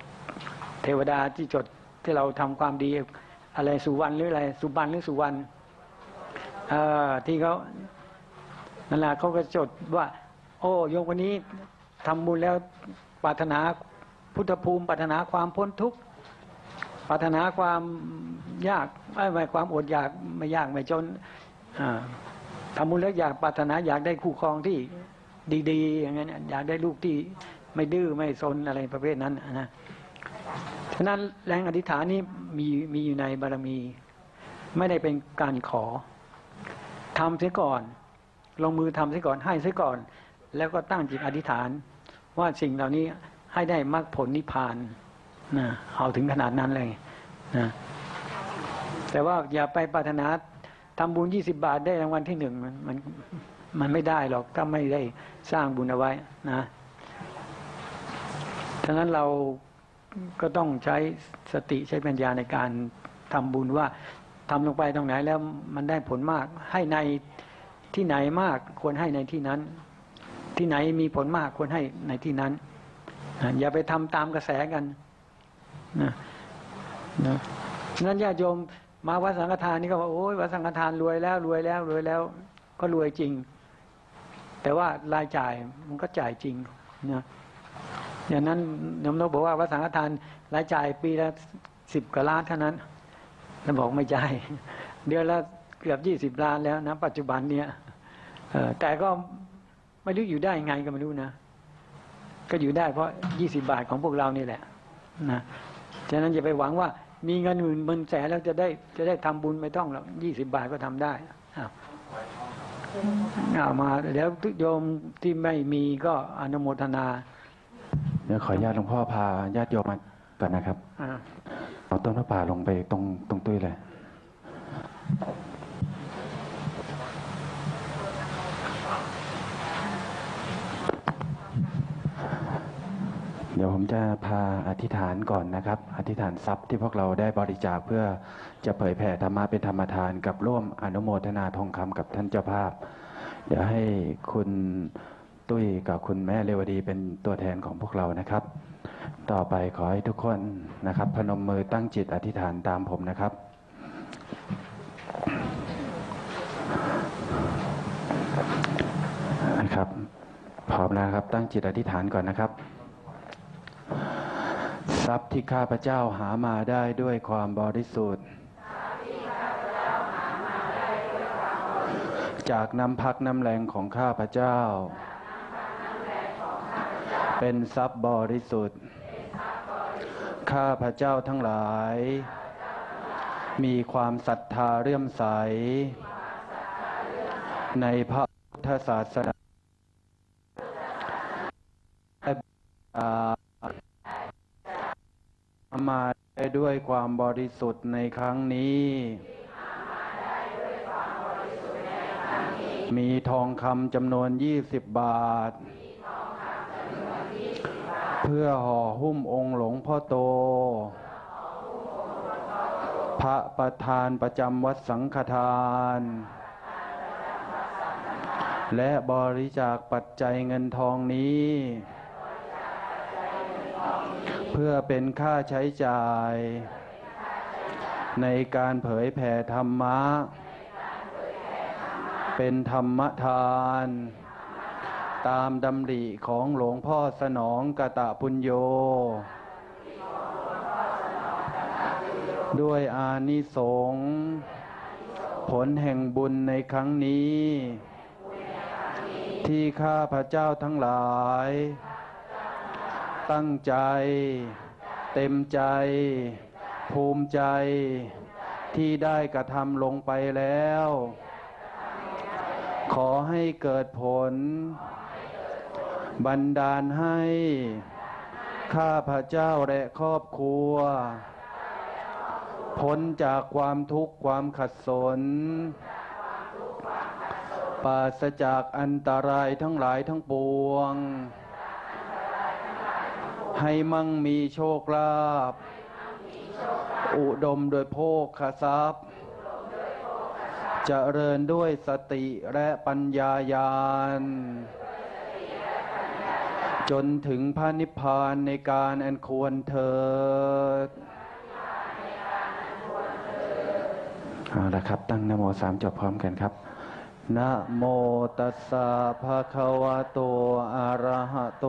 เทวดาที่จดที่เราทำความดีอะไรสุวรรณหรืออะไรสุบันหรือสุวรรณที่เขานั่นแหละเขาก็จดว่าโอ้โยมคนนี้ทำบุญแล้วปรารถนาพุทธภูมิปรารถนาความพ้นทุกข์ปรารถนาความยากไม่ความอดอยากไม่ยากไม่จนทำบุญแล้วอยากปรารถนาอยากได้คู่ครองที่ดีๆอย่างนั้นอยากได้ลูกที่ไม่ดื้อไม่ซนอะไรประเภทนั้นนะฉะนั้นแรงอธิษฐานนี้มีอยู่ในบารมีไม่ได้เป็นการขอทำเสียก่อนลงมือทำเสียก่อนให้เสียก่อนแล้วก็ตั้งจิตอธิษฐานว่าสิ่งเหล่านี้ให้ได้มรรคผลนิพพานนะเอาถึงขนาดนั้นเลยนะแต่ว่าอย่าไปปรารถนาทำบุญ20 บาทได้รางวัลที่1มันไม่ได้หรอกถ้าไม่ได้สร้างบุญเอาไว้นะฉะนั้นเราก็ต้องใช้สติใช้ปัญญาในการทำบุญว่าทำลงไปตรงไหนแล้วมันได้ผลมากให้ในที่ไหนมากควรให้ในที่นั้นที่ไหนมีผลมากควรให้ในที่นั้นอย่าไปทำตามกระแสกันนะฉะนั้นญาติโยมมาวัดสังฆทานนี่ก็ว่าโอ้ยวัดสังฆทานรวยแล้วรวยแล้วรวยแล้วก็รวยจริงแต่ว่ารายจ่ายมันก็จ่ายจริงนะอย่างนั้นโยมนกบอกว่าวัดสังฆทานรายจ่ายปีละ10 กว่าล้านเท่านั้นแล้วบอกไม่ใช่เดือนละเกือบ20 ล้านแล้วนะปัจจุบันเนี่ยแต่ก็ไม่รู้อยู่ได้ยังไงก็ไม่รู้นะก็อยู่ได้เพราะ20 บาทของพวกเรานี่แหละนะฉะนั้นอย่าไปหวังว่ามีเงินหมื่นเงินแสนแล้วจะได้ทำบุญไม่ต้องหรอก20 บาทก็ทำได้เอามาแล้วทุกโยมที่ไม่มีก็อนุโมทนาเดี๋ยวขอญาติหลวงพ่อพาญาติโยมมาก่อนนะครับเอาต้นพระป่าลงไปตรงตุ้ยเลยเดี๋ยวผมจะพาอธิษฐานก่อนนะครับอธิษฐานทรัพย์ที่พวกเราได้บริจาคเพื่อจะเผยแผ่ธรรมะเป็นธรรมทานกับร่วมอนุโมทนาทองคำกับท่านเจ้าภาพเดี๋ยวให้คุณตุ้ยกับคุณแม่เรวดีเป็นตัวแทนของพวกเรานะครับต่อไปขอให้ทุกคนนะครับพนมมือตั้งจิตอธิษฐานตามผมนะครับนะครับพร้อมนะครับตั้งจิตอธิษฐานก่อนนะครับทรัพย์ที่ข้าพเจ้าหามาได้ด้วยความบริสุทธิ์จากน้ำพักน้ำแรงของข้าพเจ้าเป็นทรัพย์บริสุทธิ์ข้าพเจ้าทั้งหลายมีความศรัทธาเลื่อมใสในพระพุทธศาสนามาได้ด้วยความบริสุทธิ์ในครั้งนี้มีทองคำจำนวน20 บาทเพื่อห่อหุ้มองค์หลวงพ่อโตพระประธานประจำวัดสังฆทานและบริจาคปัจจัยเงินทองนี้เพื่อเป็นค่าใช้จ่ายในการเผยแผ่ธรรมะเป็นธรรมทานตามดำริของหลวงพ่อสนองกตปุญโญด้วยอานิสงส์ผลแห่งบุญในครั้งนี้ที่ข้าพเจ้าทั้งหลายตั้งใจเต็มใจภูมิใจที่ได้กระทำลงไปแล้วขอให้เกิดผลบันดาลให้ข้าพเจ้าและครอบครัวพ้นจากความทุกข์ความขัดสนปราศจากอันตรายทั้งหลายทั้งปวงให้มั่งมีโชคลาภอุดมโดยโภคทรัพย์ เจริญด้วยสติและปัญญาญาณจนถึงพระนิพพานในการอันควรเถิดเอาละครับตั้งนะโมสามจบพร้อมกันครับนะโมตัสสะภะคะวะโตอะระหะโต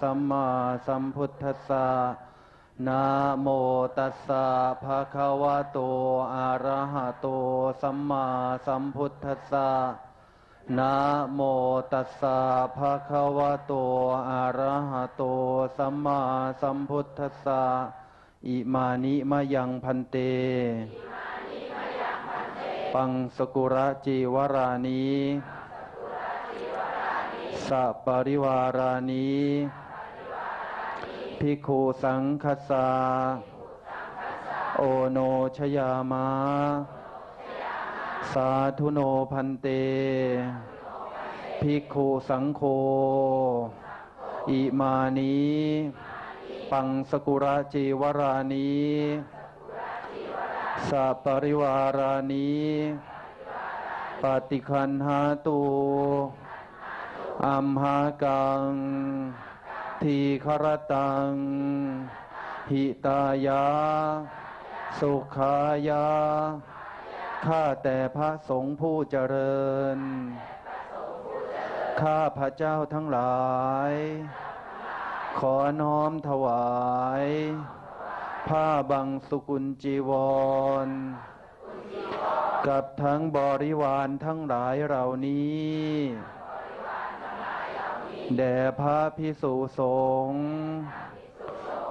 สัมมาสัมพุทธัสสะนะโมตัสสะภะคะวะโตอะระหะโตสัมมาสัมพุทธัสสะนะโมตัสสะภะคะวะโตอะระหะโตสัมมาสัมพุทธัสสะอิมานิมะยังพันเตปังสกุระจีวรานีสัปริวารานีภิกขุสังฆสาโอโนชยามะสาธุโนพันเตภิกขุสังโฆอิมานิปังสกุระจีวรานีสัปริวารานีปฏิคันหาตุอัมหากังทีครตังหิตายาสุขายาข้าแต่พระสงฆ์ผู้เจริญข้าพระเจ้าทั้งหลายขอน้อมถวายผ้าบังสุกุลจีวรกับทั้งบริวารทั้งหลายเหล่านี้แด่พระภิกษุสงฆ์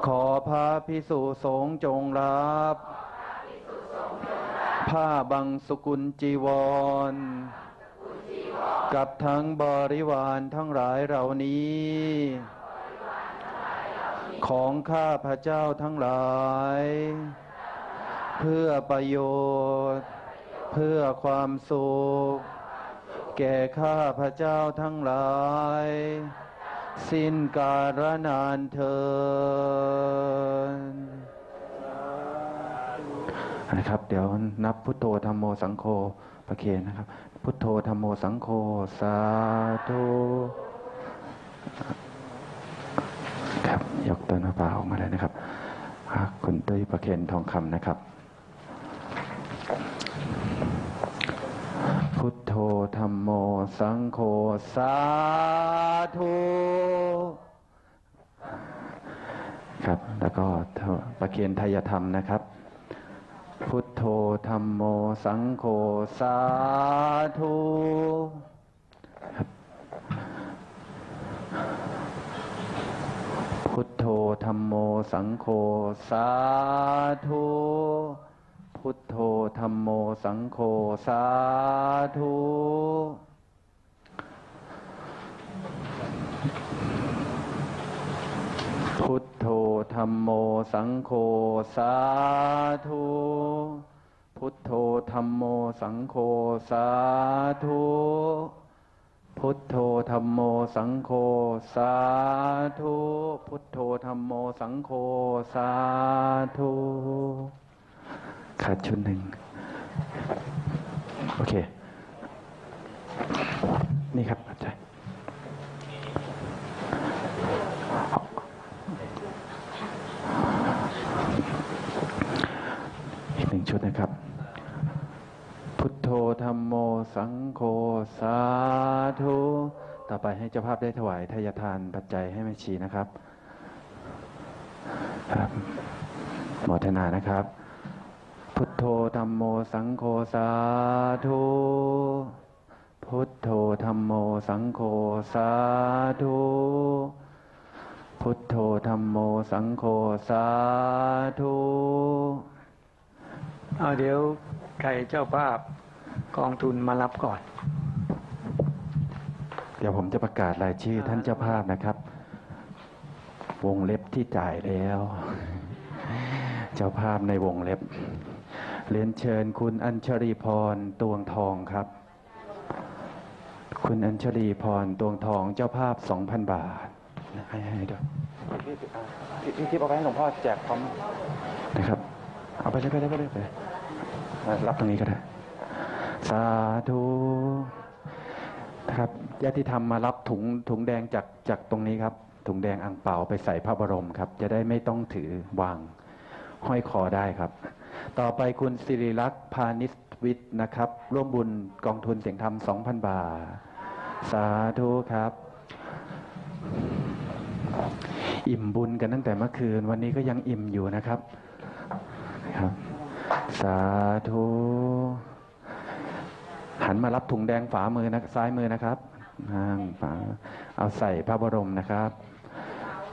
ขอพระภิกษุสงฆ์จงรับผ้าบังสุกุลจีวรกับทั้งบริวารทั้งหลายเหล่านี้ของข้าพระเจ้าทั้งหลายเพื่อประโยชน์เพื่อความสุขแก่ข้าพระเจ้าทั้งหลายสิ้นกาลนานเถิดนะครับเดี๋ยวนับพุทโธธัมโมสังโฆประเคนนะครับพุทโธธัมโมสังโฆสาธุครับยกต้นมะพร้าวออกมาแล้วนะครับคุณตุ้ยประเคนทองคำนะครับพุทโธธัมโมสังโฆสาธุครับแล้วก็ประเคนไทยธรรมนะครับพุทโธธัมโมสังโฆสาธุพุทโธธัมโมสังโฆสาธุพุทโธธัมโมสังโฆสาธุพุทโธธัมโมสังโฆสาธุพุทโธธัมโมสังโฆสาธุพุทโธธัมโมสังโฆสาธุพุทโธธัมโมสังโฆสาธุขาดชุดหนึ่งโอเคนี่ครับอาจารย์อีกหนึ่งชุดนะครับพุทโธธัมโมสังโฆสาธุต่อไปให้เจ้าภาพได้ถวายทายทานปัจจัยให้แม่ชีนะครับโมทนานะครับพุทโธธัมโมสังโฆสาธุพุทโธธัมโมสังโฆสาธุพุทโธธัมโมสังโฆสาธุเดี๋ยวใครเจ้าภาพกองทุนมารับก่อนเดี๋ยวผมจะประกาศรายชื่อท่านเจ้าภาพนะครับวงเล็บที่จ่ายแล้วเจ้าภาพในวงเล็บเรียนเชิญคุณอัญชลีพรตวงทองครับคุณอัญชลีพรตวงทองเจ้าภาพ 2,000 บาทให้ด้วยพี่ทิพย์เอาไปให้หลวงพ่อแจกพร้อมนะครับเอาไปเลยรับตรงนี้ก็ได้ สาธุครับญาติธรรมมารับถุงแดงจากตรงนี้ครับถุงแดงอั่งเปาไปใส่พระบรมครับจะได้ไม่ต้องถือวางห้อยคอได้ครับต่อไปคุณศิริลักษ์พานิชวิทย์นะครับร่วมบุญกองทุนเสียงธรรม 2,000 บาทสาธุครับอิ่มบุญกันตั้งแต่เมื่อคืนวันนี้ก็ยังอิ่มอยู่นะครับครับสาธุหันมารับถุงแดงฝามือนะซ้ายมือนะครับฝาเอาใส่พระบรมนะครับ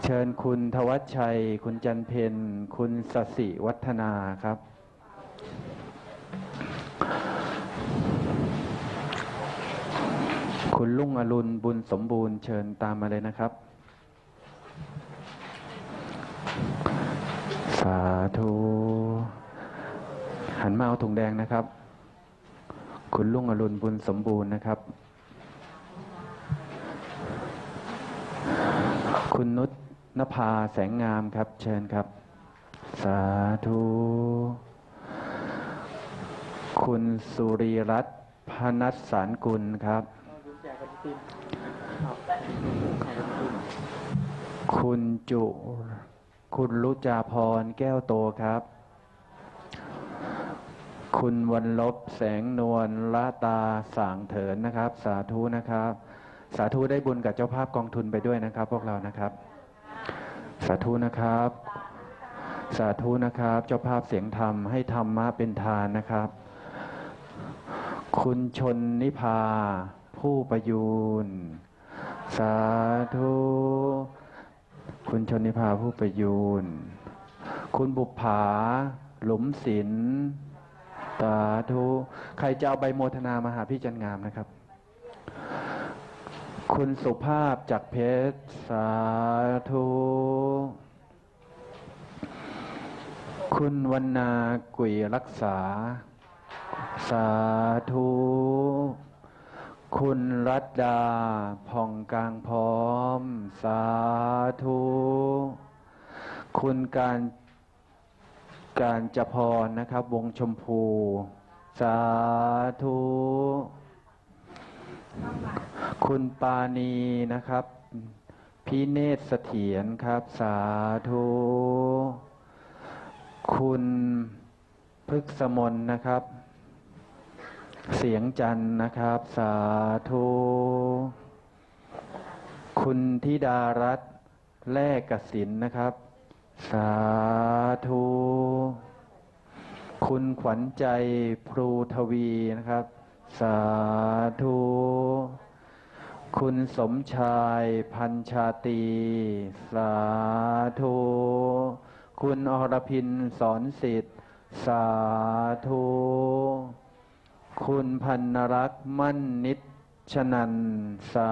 เชิญคุณธวัชชัยคุณจันเพนคุณสศิวัฒนาครับคุณลุงอรุณบุญสมบูรณ์เชิญตามมาเลยนะครับสาธุหันมาเอาถุงแดงนะครับคุณลุงอรุณบุญสมบูรณ์นะครับคุณนุชนภาแสงงามครับเชิญครับสาธุคุณสุริรัตน์พนัสสารกุลครับคุณจุคุณรุจาพรแก้วโตครับคุณวันลบแสงนวลละตาสางเถินนะครับสาธุนะครับสาธุได้บุญกับเจ้าภาพกองทุนไปด้วยนะครับพวกเรานะครับสาธุนะครับสาธุนะครับเจ้าภาพเสียงธรรมให้ธรรมะเป็นทานนะครับคุณชนนิพาผู้ประยูนสาธุคุณชนนิพาผู้ประยูนคุณบุปผาหลุมศิลป์สาธุใครจะเอาใบโมทนามาหาพี่จันงามนะครับคุณสุภาพจากเพชรสาธุคุณวรรณากุยรักษาสาธุคุณรัตดาผ่องกลางพร้อมสาธุคุณการจพรนะครับวงชมพูสาธุคุณปานีนะครับพิเนศเสถียรครับสาธุคุณพฤกษมนนะครับเสียงจันนะครับสาธุคุณธิดารัตน์แลกสินนะครับสาธุคุณขวัญใจพลูทวีนะครับสาธุคุณสมชายพันชาตีสาธุคุณอรพินสอนสิทธิ์สาธุคุณพันนรักษ์มั่นนิชชนันสา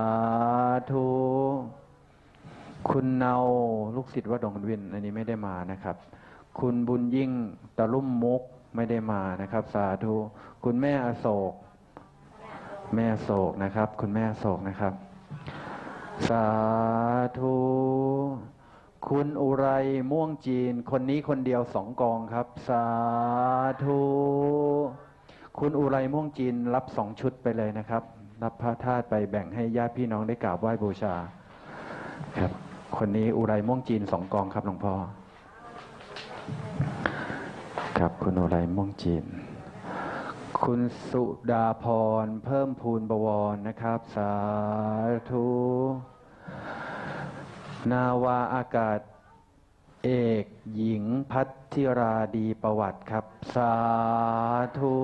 ธุคุณเนาลูกศิษย์วัดดงวินอันนี้ไม่ได้มานะครับคุณบุญยิ่งตะลุ่มมุกไม่ได้มานะครับสาธุคุณแม่อโศกแม่โศกนะครับคุณแม่โศกนะครับสาธุคุณอุไรม่วงจีนคนนี้คนเดียวสองกองครับสาธุคุณอุไรม่วงจีนรับสองชุดไปเลยนะครับรับพระธาตุไปแบ่งให้ญาติพี่น้องได้กราบไหว้บูชาครับคนนี้อุไรม่วงจีนสองกองครับหลวงพ่อครับคุณอุไรม่วงจีนคุณสุดาพรเพิ่มพูนบวรนะครับสาธุนาวาอากาศเอกหญิงพัทธิราดีประวัติครับสาธุ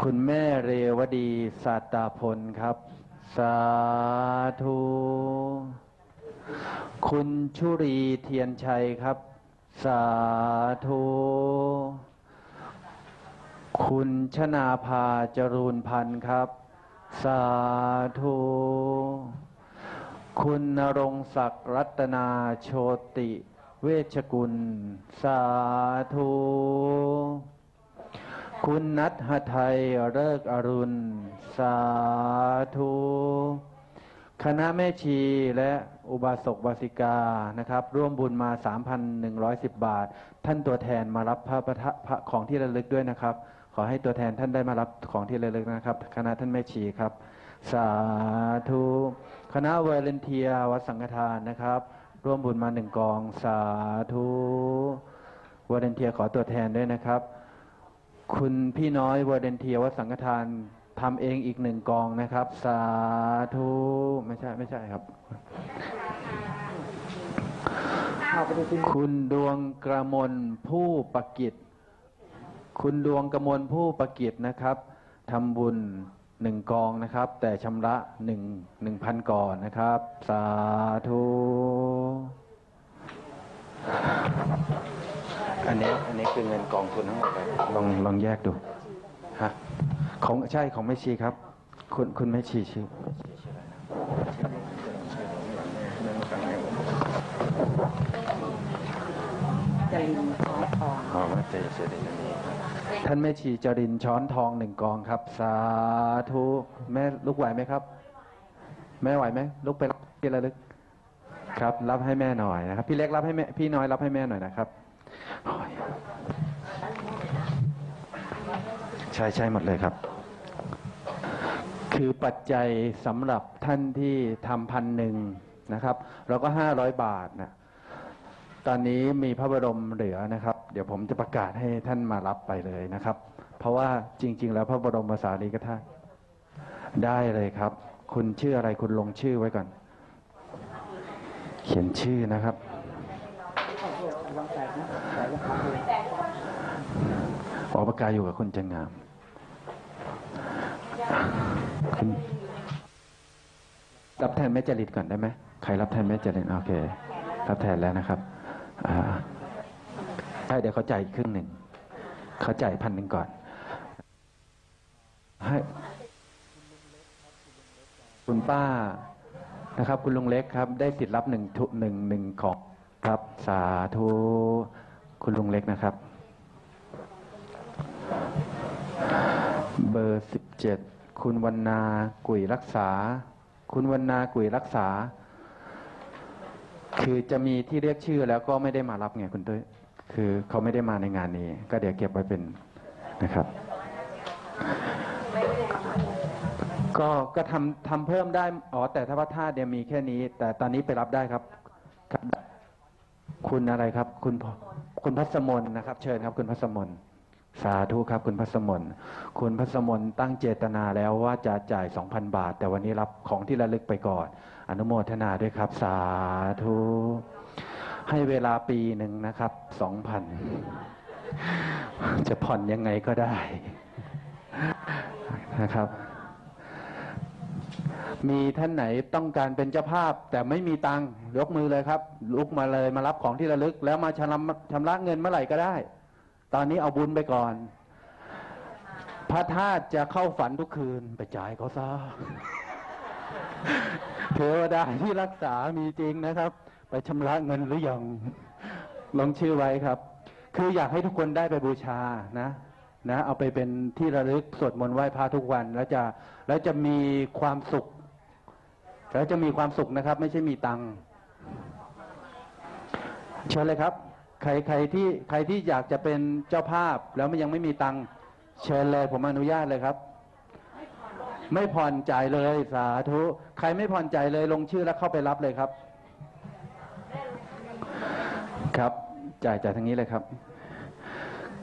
คุณแม่เรวดีสัตตาพลครับสาธุคุณชุรีเทียนชัยครับสาธุคุณชนาภาจรูนพันธ์ครับสาธุคุณณรงศักดิ์รัตนาโชติเวชกุลสาธุคุณนัทหทัยเลิกอรุณสาธุคณะแม่ชีและอุบาสกบาสิกานะครับร่วมบุญมา 3,110 บาทท่านตัวแทนมารับพระของที่ระลึกด้วยนะครับ ขอให้ตัวแทนท่านได้มารับของที่ระลึกนะครับคณะท่านแม่ชีครับสาธุคณะวอลันเทียวัดสังฆทานนะครับร่วมบุญมา1กองสาธุวอลันเทียขอตัวแทนด้วยนะครับคุณพี่น้อยวอลันเทียวัดสังฆทานทำเองอีก1กองนะครับสาธุไม่ใช่ครับคุณดวงกระมลผู้ประกิตคุณดวงกระมลผู้ประกิตนะครับทำบุญ1กองนะครับแต่ชำระ1,000ก่อนนะครับสาธุอันนี้คือเงินกองทุนทั้งหมดเลยลองแยกดูฮะของใช่ของแม่ชีครับคุณแม่ชีชื่อจริญช้อนทองอ๋อว่าจะเสด็จท่านแม่ชีจริญช้อนทอง1กองครับสาธุแม่ลุกไหวไหมครับแม่ไหวไหมลุกไปรับที่ระลึกครับรับให้แม่หน่อยนะครับพี่เล็กรับให้แม่พี่น้อยรับให้แม่หน่อยนะครับใช่หมดเลยครับคือปัจจัยสำหรับท่านที่ทำ1,000นะครับแล้วก็500 บาทนะตอนนี้มีพระบรมเหลือนะครับเดี๋ยวผมจะประกาศให้ท่านมารับไปเลยนะครับเพราะว่าจริงๆแล้วพระบรมสารีริกธาตุได้เลยครับคุณชื่ออะไรคุณลงชื่อไว้ก่อนเขียนชื่อนะครับขอประกาศอยู่กับคุณจังงามรับแทนแม่จริตก่อนได้ไหมใครรับแทนแม่จริตโอเครับแทนแล้วนะครับใช่เดี๋ยวเขาจ่ายครึ่งหนึ่งเขาจ่าย1,000ก่อนให้คุณป้านะครับคุณลุงเล็กครับได้สิทธิ์รับหนึ่งของครับสาธุคุณลุงเล็กนะครับเบอร์17คุณวรรณากุยรักษาคุณวรรณากุยรักษาคือจะมีที่เรียกชื่อแล้วก็ไม่ได้มารับไงคุณตุ้ยคือเขาไม่ได้มาในงานนี้ก็เดี๋ยวเก็บไว้เป็นนะครับก็ทำเพิ่มได้อ๋อแต่ถ้าพระธาตุเนี่ยมีแค่นี้แต่ตอนนี้ไปรับได้ครับคุณอะไรครับคุณพัสมนนะครับเชิญครับคุณพัสมนสาธุครับคุณพัสมนตั้งเจตนาแล้วว่าจะจ่าย 2,000 บาทแต่วันนี้รับของที่ระลึกไปก่อนอนุโมทนาด้วยครับสาธุให้เวลาปี 1นะครับ 2,000 จะผ่อนยังไงก็ได้นะครับมีท่านไหนต้องการเป็นเจ้าภาพแต่ไม่มีตังค์ยกมือเลยครับลุกมาเลยมารับของที่ระลึกแล้วมาชำระเงินเมื่อไหร่ก็ได้ตอนนี้เอาบุญไปก่อนพระธาตุจะเข้าฝันทุกคืนไปจ่ายเขาซะเทวดาที่รักษามีจริงนะครับไปชำระเงินหรือยังลงชื่อไว้ครับคืออยากให้ทุกคนได้ไปบูชานะเอาไปเป็นที่ระลึกสวดมนต์ไหว้พระทุกวันแล้วจะมีความสุขนะครับไม่ใช่มีตังค์เชิญเลยครับใครที่อยากจะเป็นเจ้าภาพแล้วยังไม่มีตังค์เชิญเลยผมอนุญาตเลยครับไม่ผ่อนจ่ายเลยสาธุใครไม่ผ่อนจ่ายเลยลงชื่อแล้วเข้าไปรับเลยครับครับจ่ายทั้งนี้เลยครับ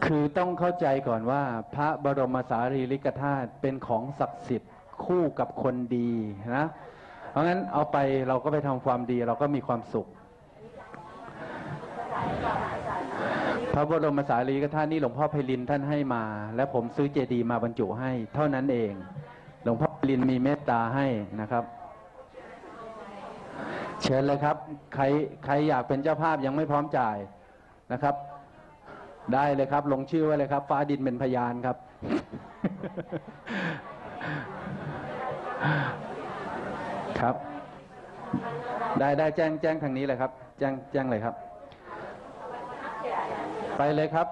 คือต้องเข้าใจก่อนว่าพระบรมสารีริกธาตุเป็นของศักดิ์สิทธิ์คู่กับคนดีนะเพราะงั้นเอาไปเราก็ไปทำความดีเราก็มีความสุขพระบรมสารีริกธาตุนี่หลวงพ่อไพลินท่านให้มาและผมซื้อเจดีย์มาบรรจุให้เท่านั้นเองหลวงพ่อไพลินมีเมตตาให้นะครับเชิญเลยครับใครอยากเป็นเจ้าภาพยังไม่พร้อมจ่ายนะครับได้เลยครับลงชื่อไว้เลยครับฟ้าดินเป็นพยานครับ ครับได้แจ้งทางนี้เลยครับแจ้งเลยครับไปเลยครับ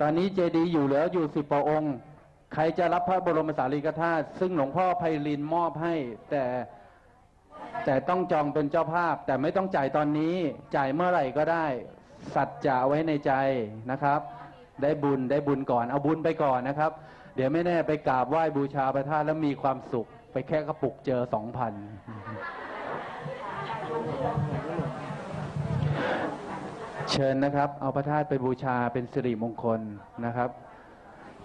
ตอนนี้เจดีย์อยู่เหลืออยู่10 กว่าองค์ใครจะรับพระบรมสารีริกธาตุซึ่งหลวงพ่อไพลินมอบให้แต่ต้องจองเป็นเจ้าภาพแต่ไม่ต้องจ่ายตอนนี้จ่ายเมื่อไหร่ก็ได้สัจจะไว้ในใจนะครับ ได้บุญก่อนเอาบุญไปก่อนนะครับเดี๋ยวไม่แน่ไปกราบไหว้บูชาพระธาตุแล้วมีความสุขไปแค่กระปุกเจอ 2,000 เชิญนะครับเอาพระธาตุไปบูชาเป็นสิริมงคลนะครับ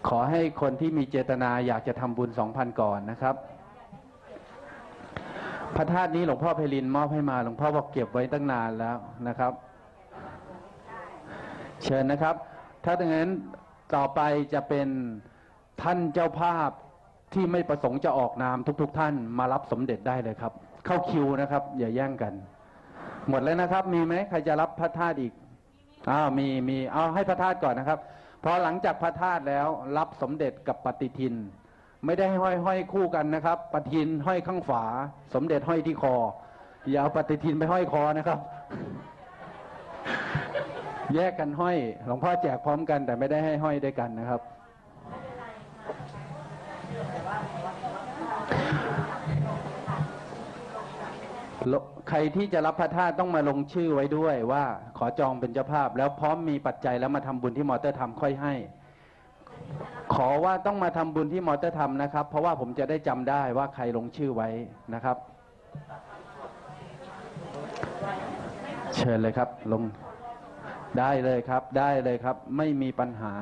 ขอให้คนที่มีเจตนาอยากจะทำบุญ 2,000 ก่อนนะครับพระธาตุนี้หลวงพ่อไพลินมอบให้มาหลวงพ่อบอกเก็บไว้ตั้งนานแล้วนะครับเชิญนะครับถ้าอย่างนั้นต่อไปจะเป็นท่านเจ้าภาพที่ไม่ประสงค์จะออกนามทุกท่านมารับสมเด็จได้เลยครับเข้าคิวนะครับอย่าแย่งกันหมดแล้วนะครับมีไหมใครจะรับพระธาตุอีกมีเอาให้พระธาตุก่อนนะครับพอหลังจากพระธาตุแล้วรับสมเด็จกับปฏิทินไม่ได้ห้อยคู่กันนะครับปฏิทินห้อยข้างฝาสมเด็จห้อยที่คออย่าเอาปฏิทินไปห้อยคอนะครับ แยกกันห้อยหลวงพ่อแจกพร้อมกันแต่ไม่ได้ให้ห้อยด้วยกันนะครับใครที่จะรับพระธาตุต้องมาลงชื่อไว้ด้วยว่าขอจองเป็นเจ้าภาพแล้วพร้อมมีปัจจัยแล้วมาทำบุญที่มอเตอร์ทำค่อยให้ขอว่าต้องมาทำบุญที่มอเตอร์ทำนะครับเพราะว่าผมจะได้จำได้ว่าใครลงชื่อไว้นะครับเชิญเลยครับลงได้เลยครับได้เลยครับไม่มีปัญหา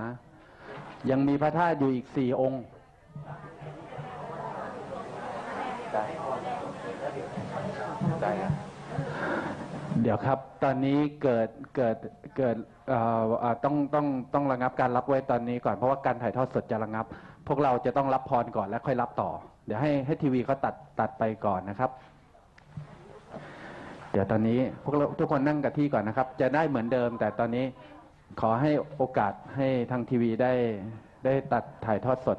ยังมีพระธาตุอยู่อีก4องค์เดี๋ยวครับตอนนี้เกิดต้องระงับการรับไว้ตอนนี้ก่อนเพราะว่าการถ่ายทอดสดจะระงับพวกเราจะต้องรับพรก่อนแล้วค่อยรับต่อเดี๋ยวให้ทีวีเขาตัดไปก่อนนะครับเดี๋ยวตอนนี้พวกเราทุกคนนั่งกับที่ก่อนนะครับจะได้เหมือนเดิมแต่ตอนนี้ขอให้โอกาสให้ทางทีวีได้ตัดถ่ายทอดสด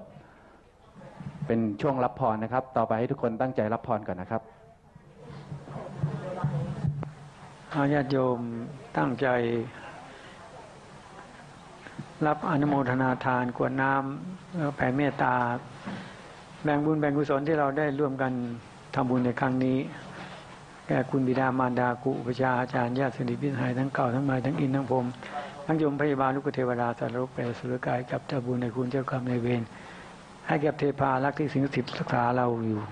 เป็นช่วงรับพรนะครับต่อไปให้ทุกคนตั้งใจรับพรก่อนนะครับญาติโยมตั้งใจรับอนุโมทนาทานกรวดน้ำแผ่เมตตาแบ่งบุญแบ่งกุศลที่เราได้ร่วมกันทำบุญในครั้งนี้แก่คุณบิดามารดาครูอุปชาอาจารย์ญาติสนิทมิตรหายทั้งเก่าทั้งใหม่ทั้งอินทั้งพรหมทั้งยมพยาบาลลูกเทวดาสัตว์โลกเปรตสุรกายกับเจ้าบุญในคุณเจ้ากรรมในเวรให้แก่เทพารักษ์ที่สิงสถิตรักษาเราอยู่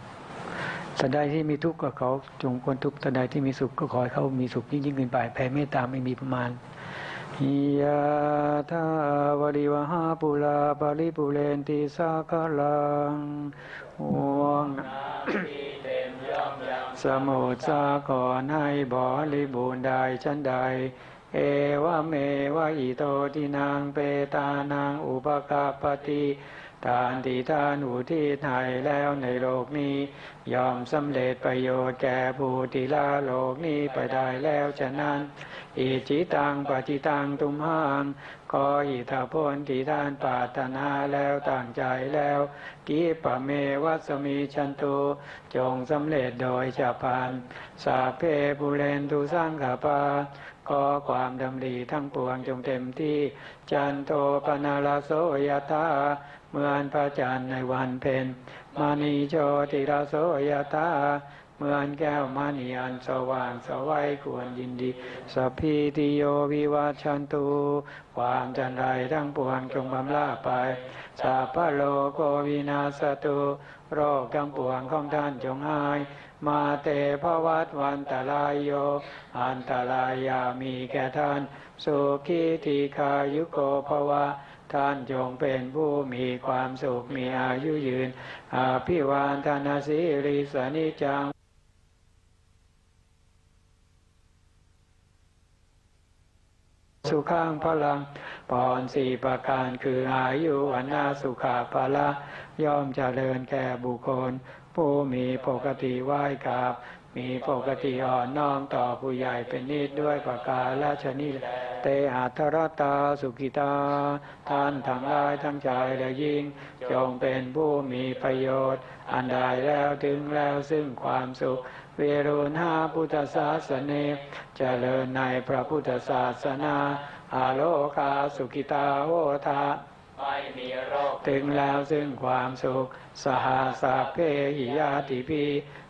สัตว์ใดที่มีทุกข์ก็เขาจงพ้นทุกข์สัตว์ใดที่มีสุขก็ขอให้เขามีสุขยิ่งขึ้นไปแผ่เมตตาไม่มีประมาณหิยาทาวริวหาปุราปริปุเรนติสาคลังวงสมุทสาครให้บริบูรณ์ได้ชั้นใดเอวเมวะอิโตทินังเปตานังอุปการปฏิทานที่ท่านอุทิศให้แล้วในโลกนี้ยอมสำเร็จประโยชน์แก่ผู้ที่ละโลกนี้ไปได้แล้วฉะนั้นอิจิตังปฏิตังตุมหังขออิทธิพลที่ท่านปรารถนาแล้วตั้งใจแล้วกิปะเมวัสมิชันตุจงสำเร็จโดยฉับพลันสาเพปุเรนตุสังขปาขอความดำริทั้งปวงจงเต็มที่จันโทปนาลโสยถาเหมือนพระจันทร์ในวันเพ็ญมณีโชติราโสยถาเหมือนแก้วมณีอันสว่างสวัยควรยินดีสัพพิติโยวิวัชชันตุความจันไรทั้งปวงจงบำลาไปสัพพะโลโกวินาศตุโรคทั้งปวงของท่านจงหายมาเตภวัตวันตรายโยอันตรายามีแก่ท่านสุขีติคายุโกภวะท่านจงเป็นผู้มีความสุขมีอายุยืนอาภิวาทนาสิริสนิจังสุขังพลังปอนสี่ประการคืออายุอนาสุขาภละย่อมเจริญแก่บุคคลผู้มีปกติไหว้กราบมีปกติอ่อนน้อมต่อผู้ใหญ่เป็นนิจด้วยประการราชนิจเตหัตรตาสุขิตาท่านทั้งหลายทั้งใจและยิ่งจงเป็นผู้มีประโยชน์อันใดแล้วถึงแล้วซึ่งความสุขเวรุณาพุทธศาสเนเจริญในพระพุทธศาสนาอาโลกาสุขิตาโหทะไม่มีโรคถึงแล้วซึ่งความสุขสหาสาเพหิยาติพี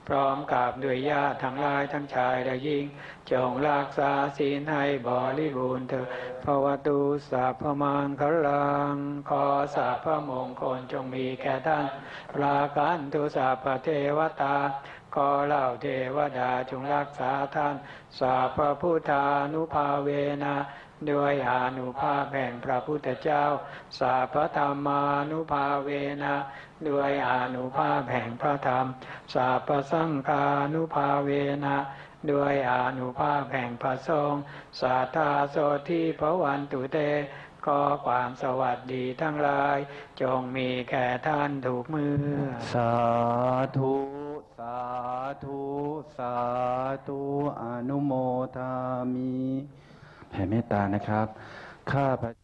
พร้อมกราบด้วยญาติทั้งหลายทั้งชายและหญิงจงรักษาศีลให้บริบูรณ์เถิดภวตุสัพพมังคลังขอสัพพมงคลจงมีแก่ท่านรากันตุสัพพเทวตาขอเหล่าเทวดาจงรักษาท่านสัพพพุทธานุภาเวนะด้วยอานุภาพแห่งพระพุทธเจ้าสัพพธรรมานุภาเวนะด้วยอานุภาพแห่งพระธรรมสัพพสังฆานุภาเวนะด้วยอานุภาพแห่งพระสงฆ์สัทธาโสทิภวันตุเตขอความสวัสดีทั้งหลายจงมีแก่ท่านทุกเมื่อสาธุสาธุสาธุอนุโมทามิแผ่เมตตานะครับข้าพระ